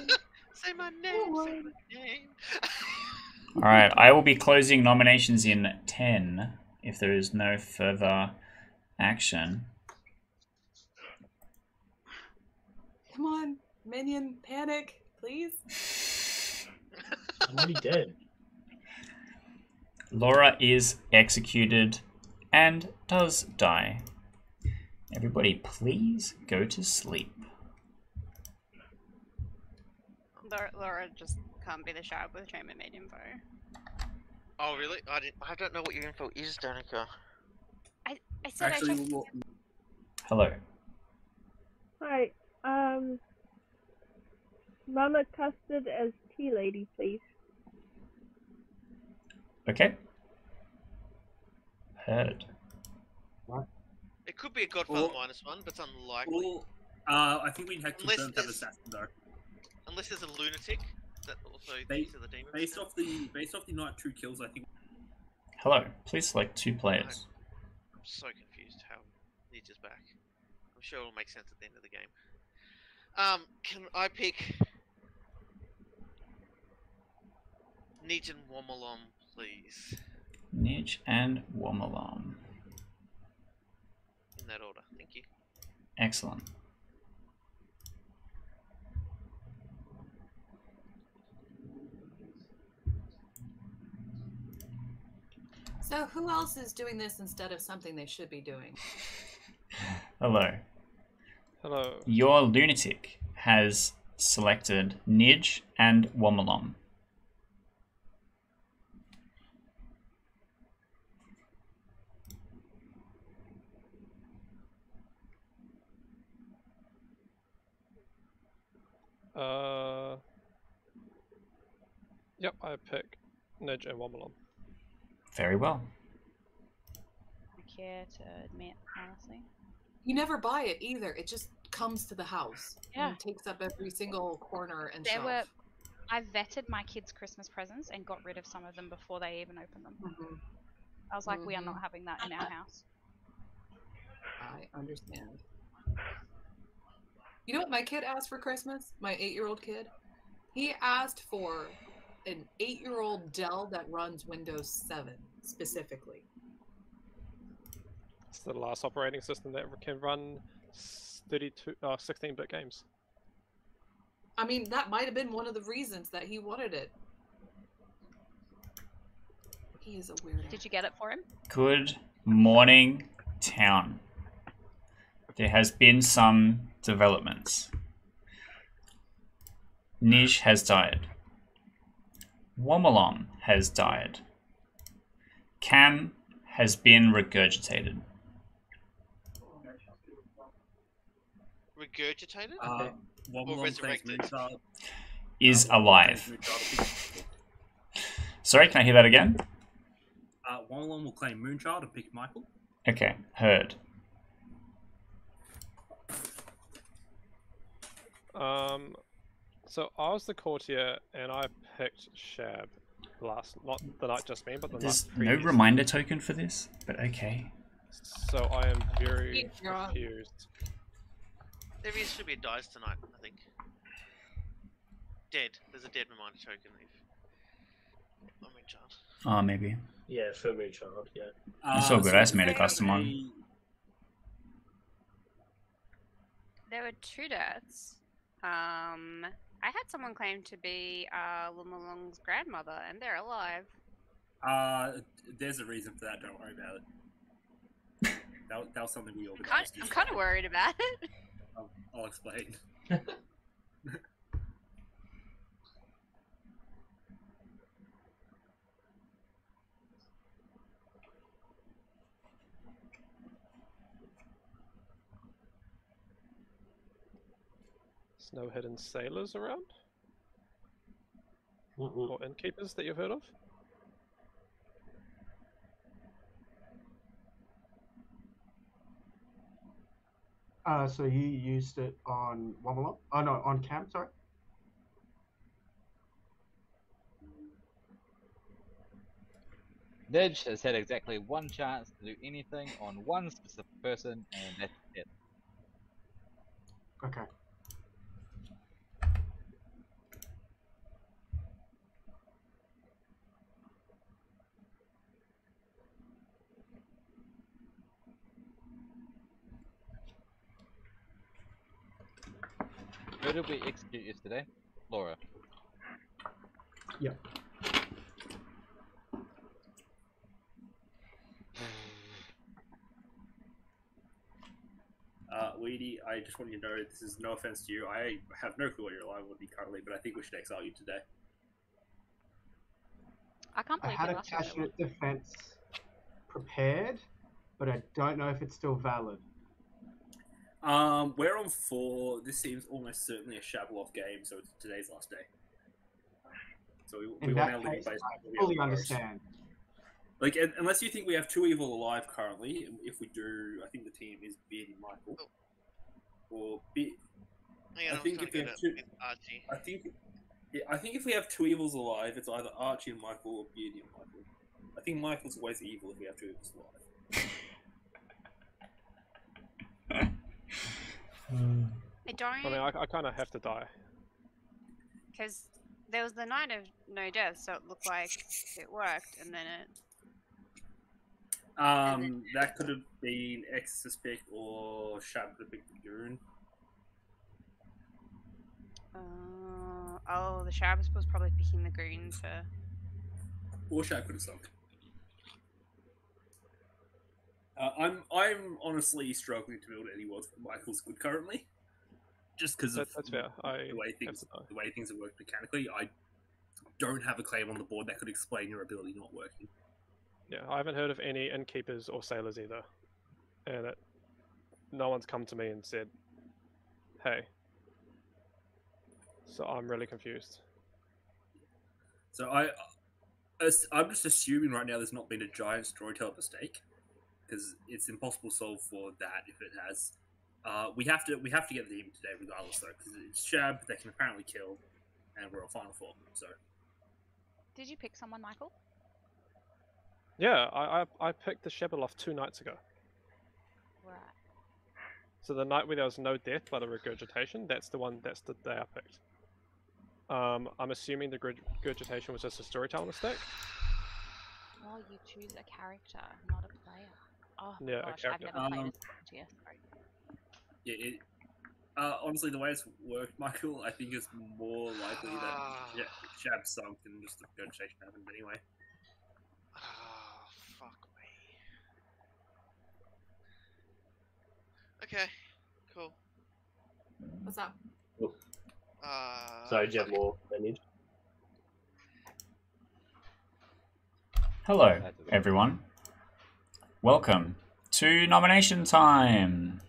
say my name. No, say my name. All right, I will be closing nominations in 10 if there is no further action. Come on, minion, panic, please. I'm already dead. Laura is executed and does die. Everybody, please go to sleep. Laura just can't be the shard with Chambermaid info. Oh really? I don't know what your info is, Danica. I said actually, I checked... Hello. Hi. Mama Custard as Tea Lady, please. Okay. Heard. What? It could be a Godfather -1, but it's unlikely. Or, I think we had confirmed to have Assassin though. Unless there's a Lunatic, that also these are the demons. Based off the night true kills, I think. Hello, please select 2 players. I'm so confused how Ninja's back. I'm sure it'll make sense at the end of the game. Can I pick Nij and Womalom, please? Nij and Womalom. In that order, thank you. Excellent. So who else is doing this instead of something they should be doing? Hello. Hello. Your Lunatic has selected Nij and Womalom. Yep, I pick Nij and Womalom. Very well. I care to admit, honestly. You never buy it either. It just comes to the house. Yeah. And takes up every single corner and stuff. I vetted my kids' Christmas presents and got rid of some of them before they even opened them. Mm-hmm. I was like, we are not having that in our house. I understand. You know what my kid asked for Christmas? My 8-year-old kid? He asked for an 8-year-old Dell that runs Windows 7 specifically. It's the last operating system that can run 16-bit games. I mean, that might have been one of the reasons that he wanted it. He is a weirdo. Did you get it for him? Good morning, town. There has been some developments. Nij has died. Womalon has died. Can has been regurgitated. Regurgitated? Or resurrected? Is alive. Sorry, can I hear that again? Womalon will claim Moonchild and pick Michael. Okay, heard. So I was the courtier and I picked Shab last, not the night just me, but the night previous. There's no reminder token for this, but okay. So I am very confused. There should be a dice tonight, I think. Dead. There's a dead reminder token. If... Moonchild. Oh, maybe. Yeah, for Moonchild, yeah. That's all good. I just made a custom one. There were two deaths. I had someone claim to be Womalong's grandmother, and they're alive. There's a reason for that. Don't worry about it. That was something we all. I'm kind of worried about it. I'll explain. No hidden sailors around? Or innkeepers that you've heard of? So you used it on Womalon? Oh no, on Cam, sorry. Nidge has had exactly one chance to do anything on one specific person, and that's it. Okay. Who did we execute yesterday? Laura. Yep. Weedy, I just want you to know, this is no offense to you. I have no clue what you're alive would be currently, but I think we should exile you today. I can't believe I had a passionate defense prepared, but I don't know if it's still valid. We're on 4. This seems almost certainly a Shabaloth game, so it's today's last day. So we want our legal base. I fully understand. Like, unless you think we have 2 evil alive currently, if we do, I think the team is Beard and Michael. Or Beard. Yeah, I think if we have 2, Archie. I think if we have 2 evils alive, it's either Archie and Michael or Beard and Michael. I think Michael's always evil if we have 2 evils alive. I mean, I kind of have to die. Because there was the night of no death, so it looked like it worked, and then it... that could have been Exorcist pick, or Shab could have picked the Goon. Oh, the Shab was probably picking the Goon for... Or Shab could have sunk. I'm honestly struggling to build any worlds for Michael's good currently, just because of the way things have worked mechanically. I don't have a claim on the board that could explain your ability not working. Yeah, I haven't heard of any innkeepers or sailors either, and no one's come to me and said, "Hey." So I'm really confused. So I'm just assuming right now there's not been a giant storyteller mistake. Because it's impossible to solve for that if it has. We have to get the demon today regardless though, because it's Shab, they can apparently kill, and we're on final form. So. Did you pick someone, Michael? Yeah, I picked the Shabaloth 2 nights ago. Right. So the night where there was no death by the regurgitation, that's the day I picked. I'm assuming the regurgitation was just a storyteller mistake. Oh, you choose a character, not a player. Oh yeah, gosh, I've never played as a Yeah, honestly, the way it's worked, Michael, I think it's more likely that Shab sunk than just the regurgitation happened anyway. Oh, fuck me. Okay, cool. What's up? Sorry, do you have more than you? Hello, everyone. Welcome to nomination time.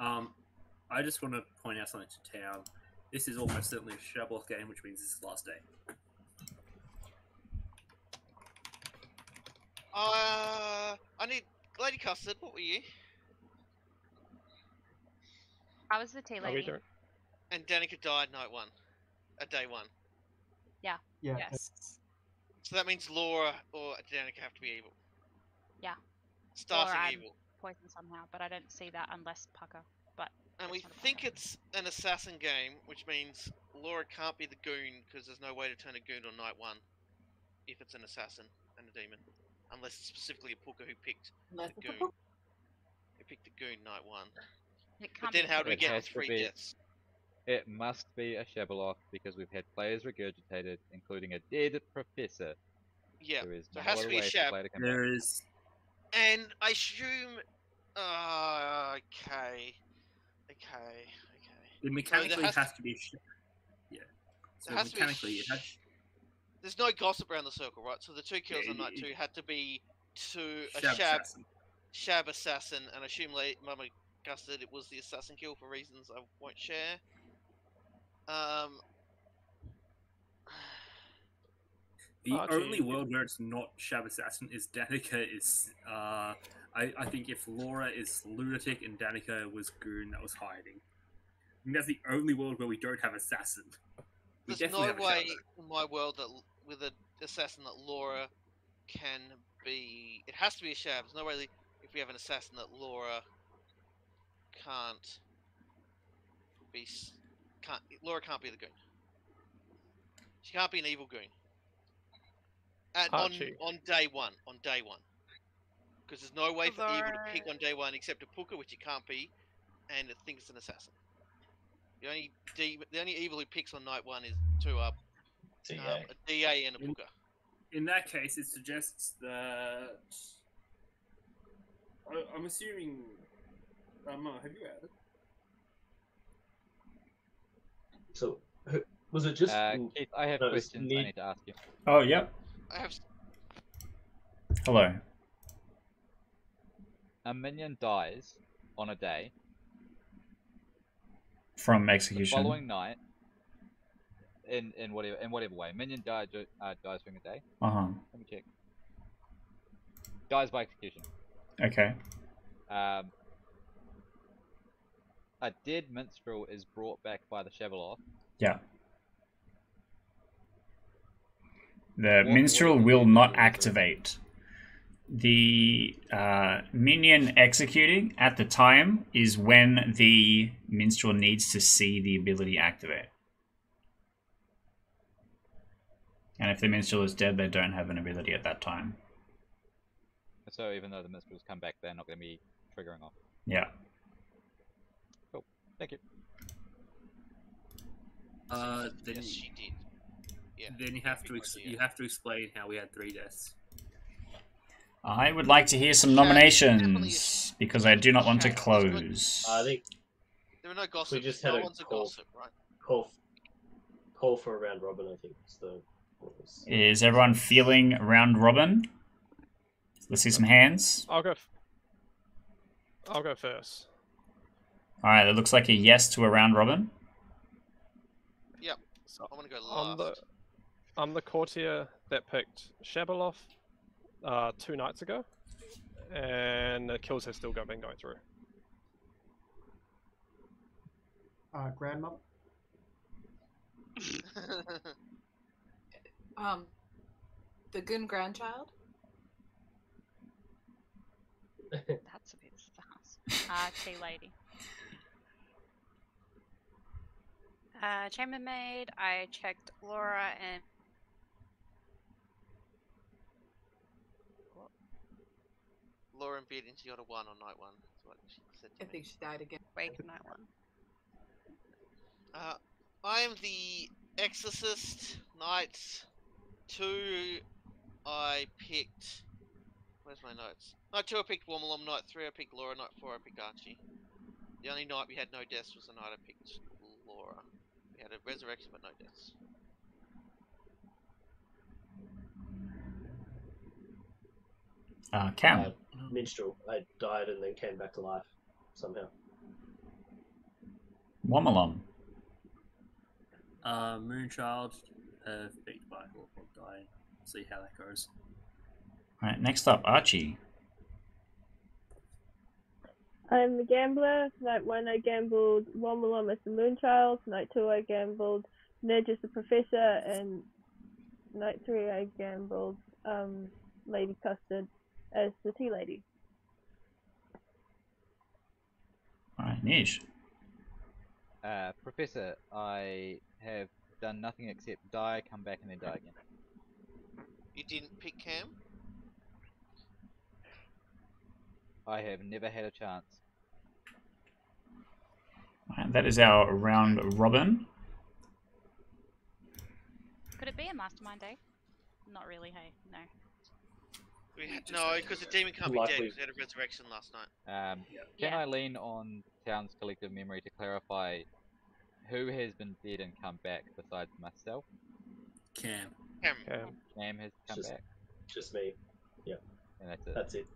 I just want to point out something to Town. This is almost certainly a Shabaloth game, which means this is last day. I need Lady Custard. What were you? I was the Tea Lady. And Danica died night one, at day one. Yeah. Yeah. Yes. So that means Laura or Danica have to be evil. Yeah. Starting evil. Poison somehow, but I don't see that unless Pukka. But. And we think it's an assassin game, which means Laura can't be the goon because there's no way to turn a goon on night one, if it's an assassin and a demon, unless it's specifically a Pukka who picked the goon. Who picked the goon night one? But then how do we get three deaths? It must be a Shabaloth because we've had players regurgitated, including a dead professor. Yeah, there is so it has to be a Shab. There is. And I assume... Okay. It mechanically has to be Shab. Yeah. So mechanically it has... There's no gossip around the circle, right? So the two kills on night two had to be a Shab assassin, and I assume Mama Custard it was the assassin kill for reasons I won't share. The only world where it's not Shab Assassin is Danica is... I think if Laura is Lunatic and Danica was Goon, that was hiding. I think that's the only world where we don't have Assassin. There's no way in my world that with an Assassin that Laura can be... It has to be a Shab. There's no way if we have an Assassin that Laura can't be... Laura can't be the goon. She can't be an evil goon. And on day one, because there's no way for evil to pick on day one except a Pukka, which it can't be, and it thinks it's an assassin. The only evil who picks on night one is two up, a DA and a Pukka. In that case, it suggests that I'm assuming. Have you added? So, was it just... Keith, I have questions I need to ask you. Oh, yep. I have... Hello. A minion dies on a day. From execution. The following night. In whatever way. Minion dies during the day. Uh-huh. Let me check. Dies by execution. Okay. A dead minstrel is brought back by the Shabaloth. Yeah. The minstrel will not activate. The minion executing at the time is when the minstrel needs to see the ability activate. And if the minstrel is dead, they don't have an ability at that time. So even though the minstrel's come back, they're not going to be triggering off. Yeah. Thank you. Then yes, she did. Yeah. Then you have to explain how we had three deaths. I would like to hear some nominations because I do not want to close. I think there were no gossip. We just had a call for a round robin. I think Is everyone feeling round robin? Let's see some hands. I'll go first. Alright, it looks like a yes to a round robin. Yep, so I want to go last. I'm the courtier that picked Shabaloth 2 nights ago, and the kills have still been going through. Grandmother? The Goon grandchild? That's a bit fast. Tea Lady. Chambermaid, I checked Laura and... What? Laura and Beard, and she got a 1 on night 1. That's what she said to me. I think she died again. Wake night 1. I am the Exorcist, night 2. I picked... Where's my notes? Night 2 I picked Wormalom, night 3 I picked Laura, night 4 I picked Archie. The only night we had no deaths was the night I picked Laura. We had a resurrection but no deaths. Cam. Minstrel. They died and then came back to life somehow. Womalon. Moonchild have beat by or die. See how that goes. Alright, next up, Archie. I'm the Gambler. Night 1 I gambled Womalon as the Moonchild. Night 2 I gambled Nedge as the Professor, and Night 3 I gambled Lady Custard as the Tea Lady. Alright, Nish. Professor, I have done nothing except die, come back, and then die again. You didn't pick Cam? I have never had a chance. Right, that is our round robin. Could it be a mastermind day? Not really, hey, no. No, because the demon can't be dead because we had a resurrection last night. Can I lean on Town's collective memory to clarify who has been dead and come back besides myself? Cam. Cam has come back. Just me. Yep. And that's it. That's it.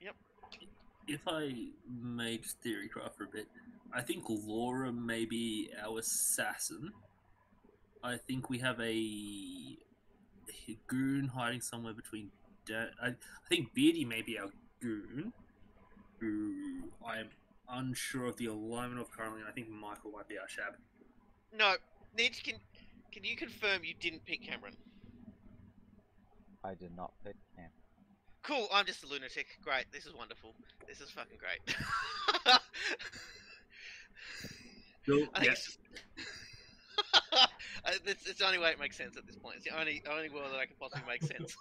Yep. If I made theorycraft for a bit, I think Laura may be our assassin. I think we have a goon hiding somewhere between. I think Beardy may be our goon, who I'm unsure of the alignment of currently. And I think Michael might be our shab. No, Nidge, can you confirm you didn't pick Cameron? I did not pick Cam. Cool, I'm just a lunatic. Great, this is wonderful. This is fucking great. It's the only way it makes sense at this point. It's the only world that I can possibly make sense.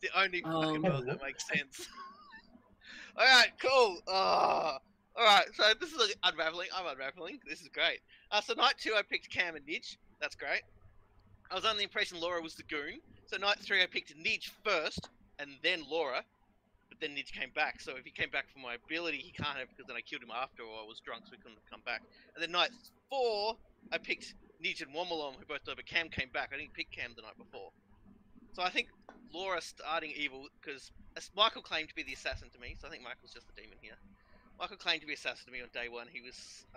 The only fucking world that makes sense. Alright, cool. Alright, so this is unraveling. I'm unraveling. This is great. So night 2 I picked Cam and Nidge. That's great. I was under the impression Laura was the goon. So night 3 I picked Nidge first, and then Laura. But then Nidge came back. So if he came back for my ability, he can't have, because then I killed him after, or I was drunk, so he couldn't have come back. And then night 4 I picked Nidge and Womalon, who both died, but Cam came back. I didn't pick Cam the night before. So I think Laura starting evil, because Michael claimed to be the assassin to me, so I think Michael's just the demon here. Michael claimed to be assassin to me on day 1. I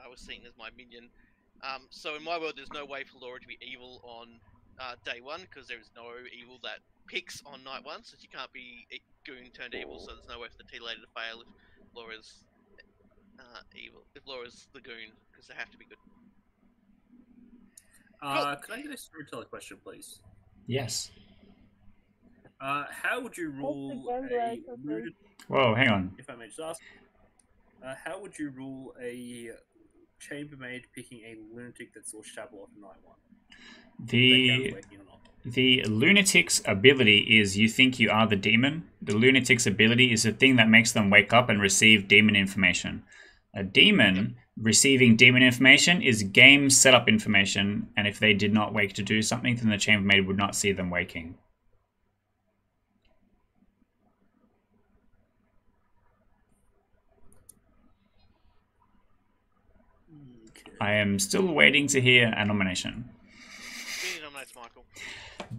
was seen as my minion. So in my world, there's no way for Laura to be evil on day 1, because there is no evil that picks on night 1, so she can't be goon turned evil, so there's no way for the Tea Lady to fail if Laura's evil. If Laura's the goon, because they have to be good. Could I get a storyteller question, please? Yes. How would you rule a... Whoa, hang on. If I may just ask, how would you rule a chambermaid picking a lunatic that saw Shabaloth in night 1? The lunatic's ability is you think you are the demon. The lunatic's ability is the thing that makes them wake up and receive demon information. A demon receiving demon information is game setup information, and if they did not wake to do something, then the chambermaid would not see them waking. Okay. I am still waiting to hear a nomination. Beardy nominates Michael.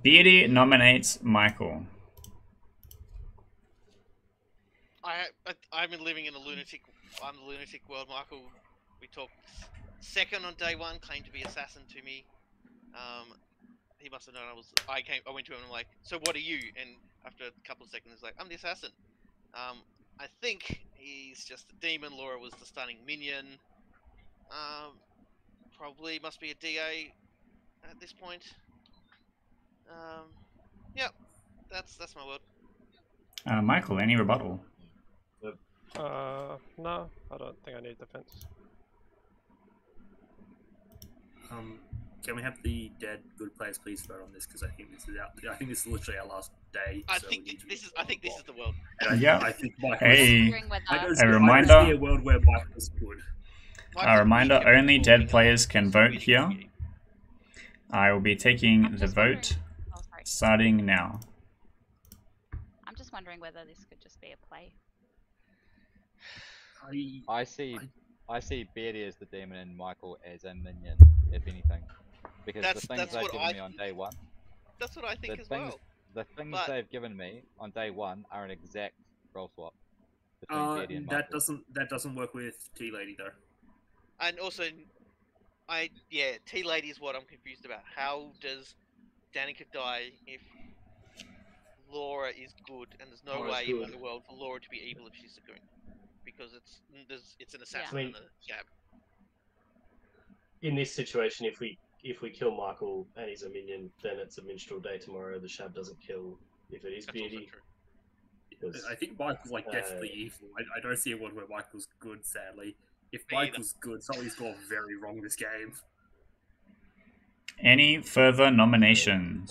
Beardy nominates Michael. I've been living in a lunatic. I'm the lunatic world, Michael. We talked second on day 1, claimed to be assassin to me. He must have known I was. I went to him and I'm like, "So what are you?" And after a couple of seconds, he's like, "I'm the assassin." I think he's just a demon. Laura was the stunning minion. Probably must be a DA at this point. Yeah, that's my word. Michael, any rebuttal? No, I don't think I need defense. Can we have the dead good players please vote on this, because I think this is out. I think this is literally our last day. I think this is the world. Yeah. I think a world where Michael's good. A reminder: only dead players can vote here. I will be taking the vote starting now. I'm just wondering whether this could just be a play. I see Beardy as the demon and Michael as a minion, if anything. because the things they've given me on day one. That's what I think as well. The things they've given me on day one are an exact role swap. That doesn't work with Tea Lady though. And also, yeah, Tea Lady is what I'm confused about. How does Danica die if Laura is good, and there's no way in the world for Laura to be evil if she's a goon, because it's an assassin and a gab. In this situation, if we kill Michael and he's a minion, then it's a minstrel day tomorrow. The Shab doesn't kill if it is Beardy. Because, I think Michael's like definitely evil. I don't see a world where Michael's good, sadly. If Michael's good, something's gone very wrong this game. Any further nominations?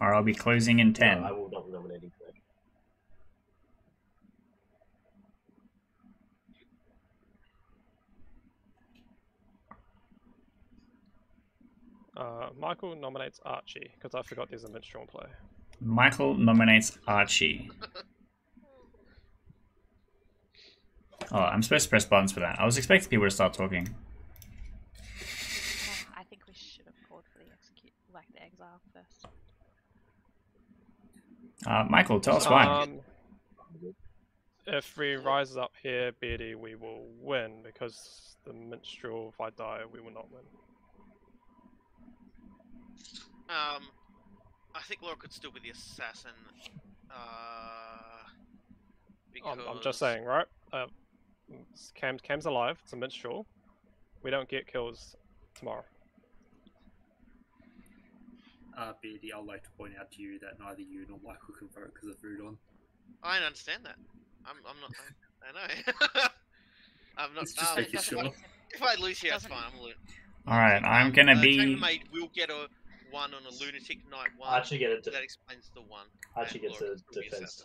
Or I'll be closing in 10. No, I will not nominate him. Michael nominates Archie, because I forgot there's a minstrel play. Michael nominates Archie. Oh, I'm supposed to press buttons for that. I was expecting people to start talking. Oh, I think we should have called for the exile first. Michael, tell us why. If we rise up here, Beardy, we will win, because the minstrel, if I die, we will not win. I think Laura could still be the assassin. Because... I'm just saying, right? Cam's alive. It's a minstrel. We don't get kills tomorrow. Beardy, I'd like to point out to you that neither you nor Michael can vote because of Voudon. I don't understand that. I know. I'm not. Just making sure. If I lose here, that's fine. I'm losing. All right, I'm gonna be. Chambermaid will get a. One on a lunatic night one. Archie gets a that explains the one. Archie gets a defense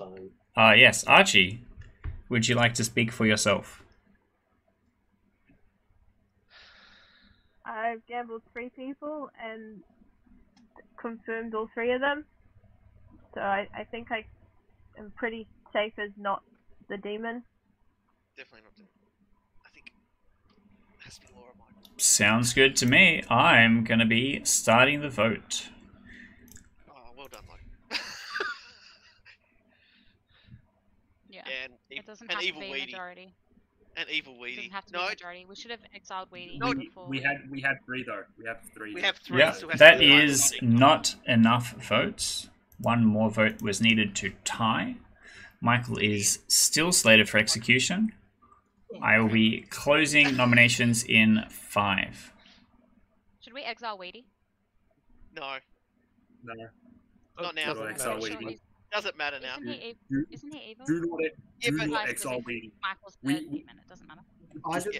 time. Yes, Archie, would you like to speak for yourself? I've gambled 3 people and confirmed all 3 of them. So I think I am pretty safe as not the demon. Definitely not the demon. I think it has to be Laura. Sounds good to me. I'm going to be starting the vote. Oh, well done, Mike. It doesn't have to be a majority. An evil Weedy. It doesn't have to be a majority. We should have exiled Weedy before. We had 3, though. We have 3. We have 3. Yeah, so that is not enough votes. One more vote was needed to tie. Michael is still slated for execution. I will be closing nominations in 5. Should we exile Weedy? No. No. Not now. Doesn't matter now. Isn't he evil? Do not exile Weedy. Michael's dead. It doesn't matter.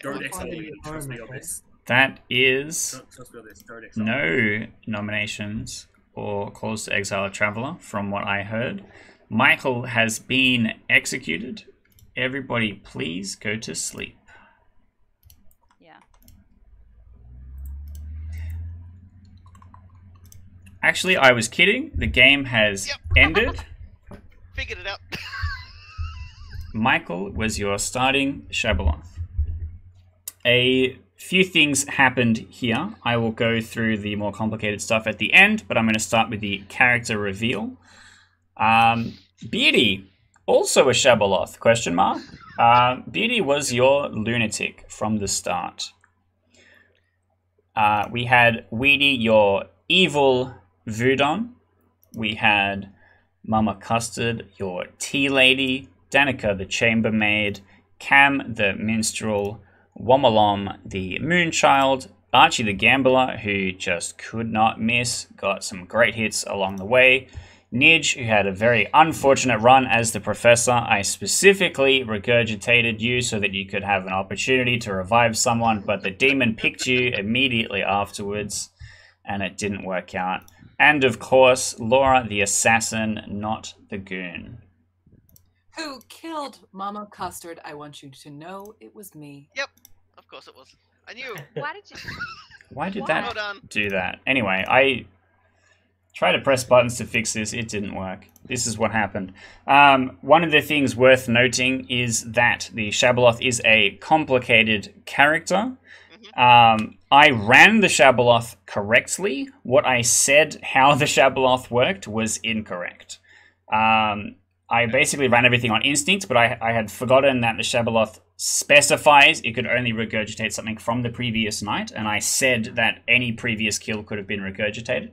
Don't exile Weedy. Trust me on this. That is no nominations or calls to exile a traveler, from what I heard. Michael has been executed. Everybody, please go to sleep. Yeah. Actually, I was kidding. The game has ended. Figured it out. Michael was your starting Shabaloth. A few things happened here. I will go through the more complicated stuff at the end, but I'm going to start with the character reveal. Beardy. Also a Shabaloth, question mark. Beardy was your lunatic from the start. We had Weedy, your evil Voudon. We had Mama Custard, your Tea Lady. Danica, the Chambermaid. Cam, the Minstrel. Womalom, the Moonchild. Archie, the Gambler, who just could not miss. Got some great hits along the way. Nidge, who had a very unfortunate run as the Professor. I specifically regurgitated you so that you could have an opportunity to revive someone, but the demon picked you immediately afterwards, and it didn't work out. And, of course, Laura, the Assassin, not the Goon. Who killed Mama Custard? I want you to know it was me. Yep, of course it was. I knew. Why did you... Why did that do that? Anyway, I... Try to press buttons to fix this. It didn't work. This is what happened. One of the things worth noting is that the Shabaloth is a complicated character. I ran the Shabaloth correctly. What I said how the Shabaloth worked was incorrect. I basically ran everything on instinct, but I had forgotten that the Shabaloth specifies it could only regurgitate something from the previous night, and I said that any previous kill could have been regurgitated.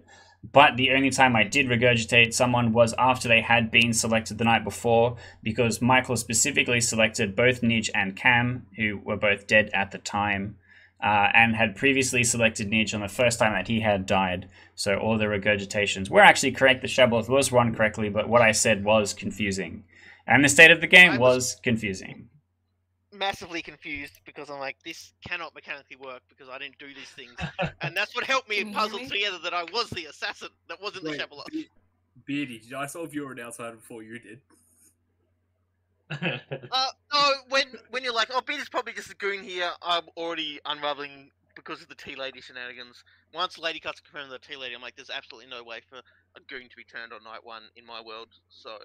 But the only time I did regurgitate someone was after they had been selected the night before, because Michael specifically selected both Nij and Cam, who were both dead at the time, and had previously selected Nij on the first time that he had died. So all the regurgitations were actually correct. The Shabaloth was run correctly, but what I said was confusing. And the state of the game was confusing. Massively confused, because I'm like, this cannot mechanically work because I didn't do these things, and that's what helped me puzzle together that I was the assassin that wasn't the Shabaloth. Beardy, I saw Vuren outside before you did. No, when you're like, oh, Beardy's probably just a goon here. I'm already unraveling because of the Tea Lady shenanigans. Once Lady Cuts confirmed the Tea Lady, I'm like, there's absolutely no way for a goon to be turned on night one in my world. So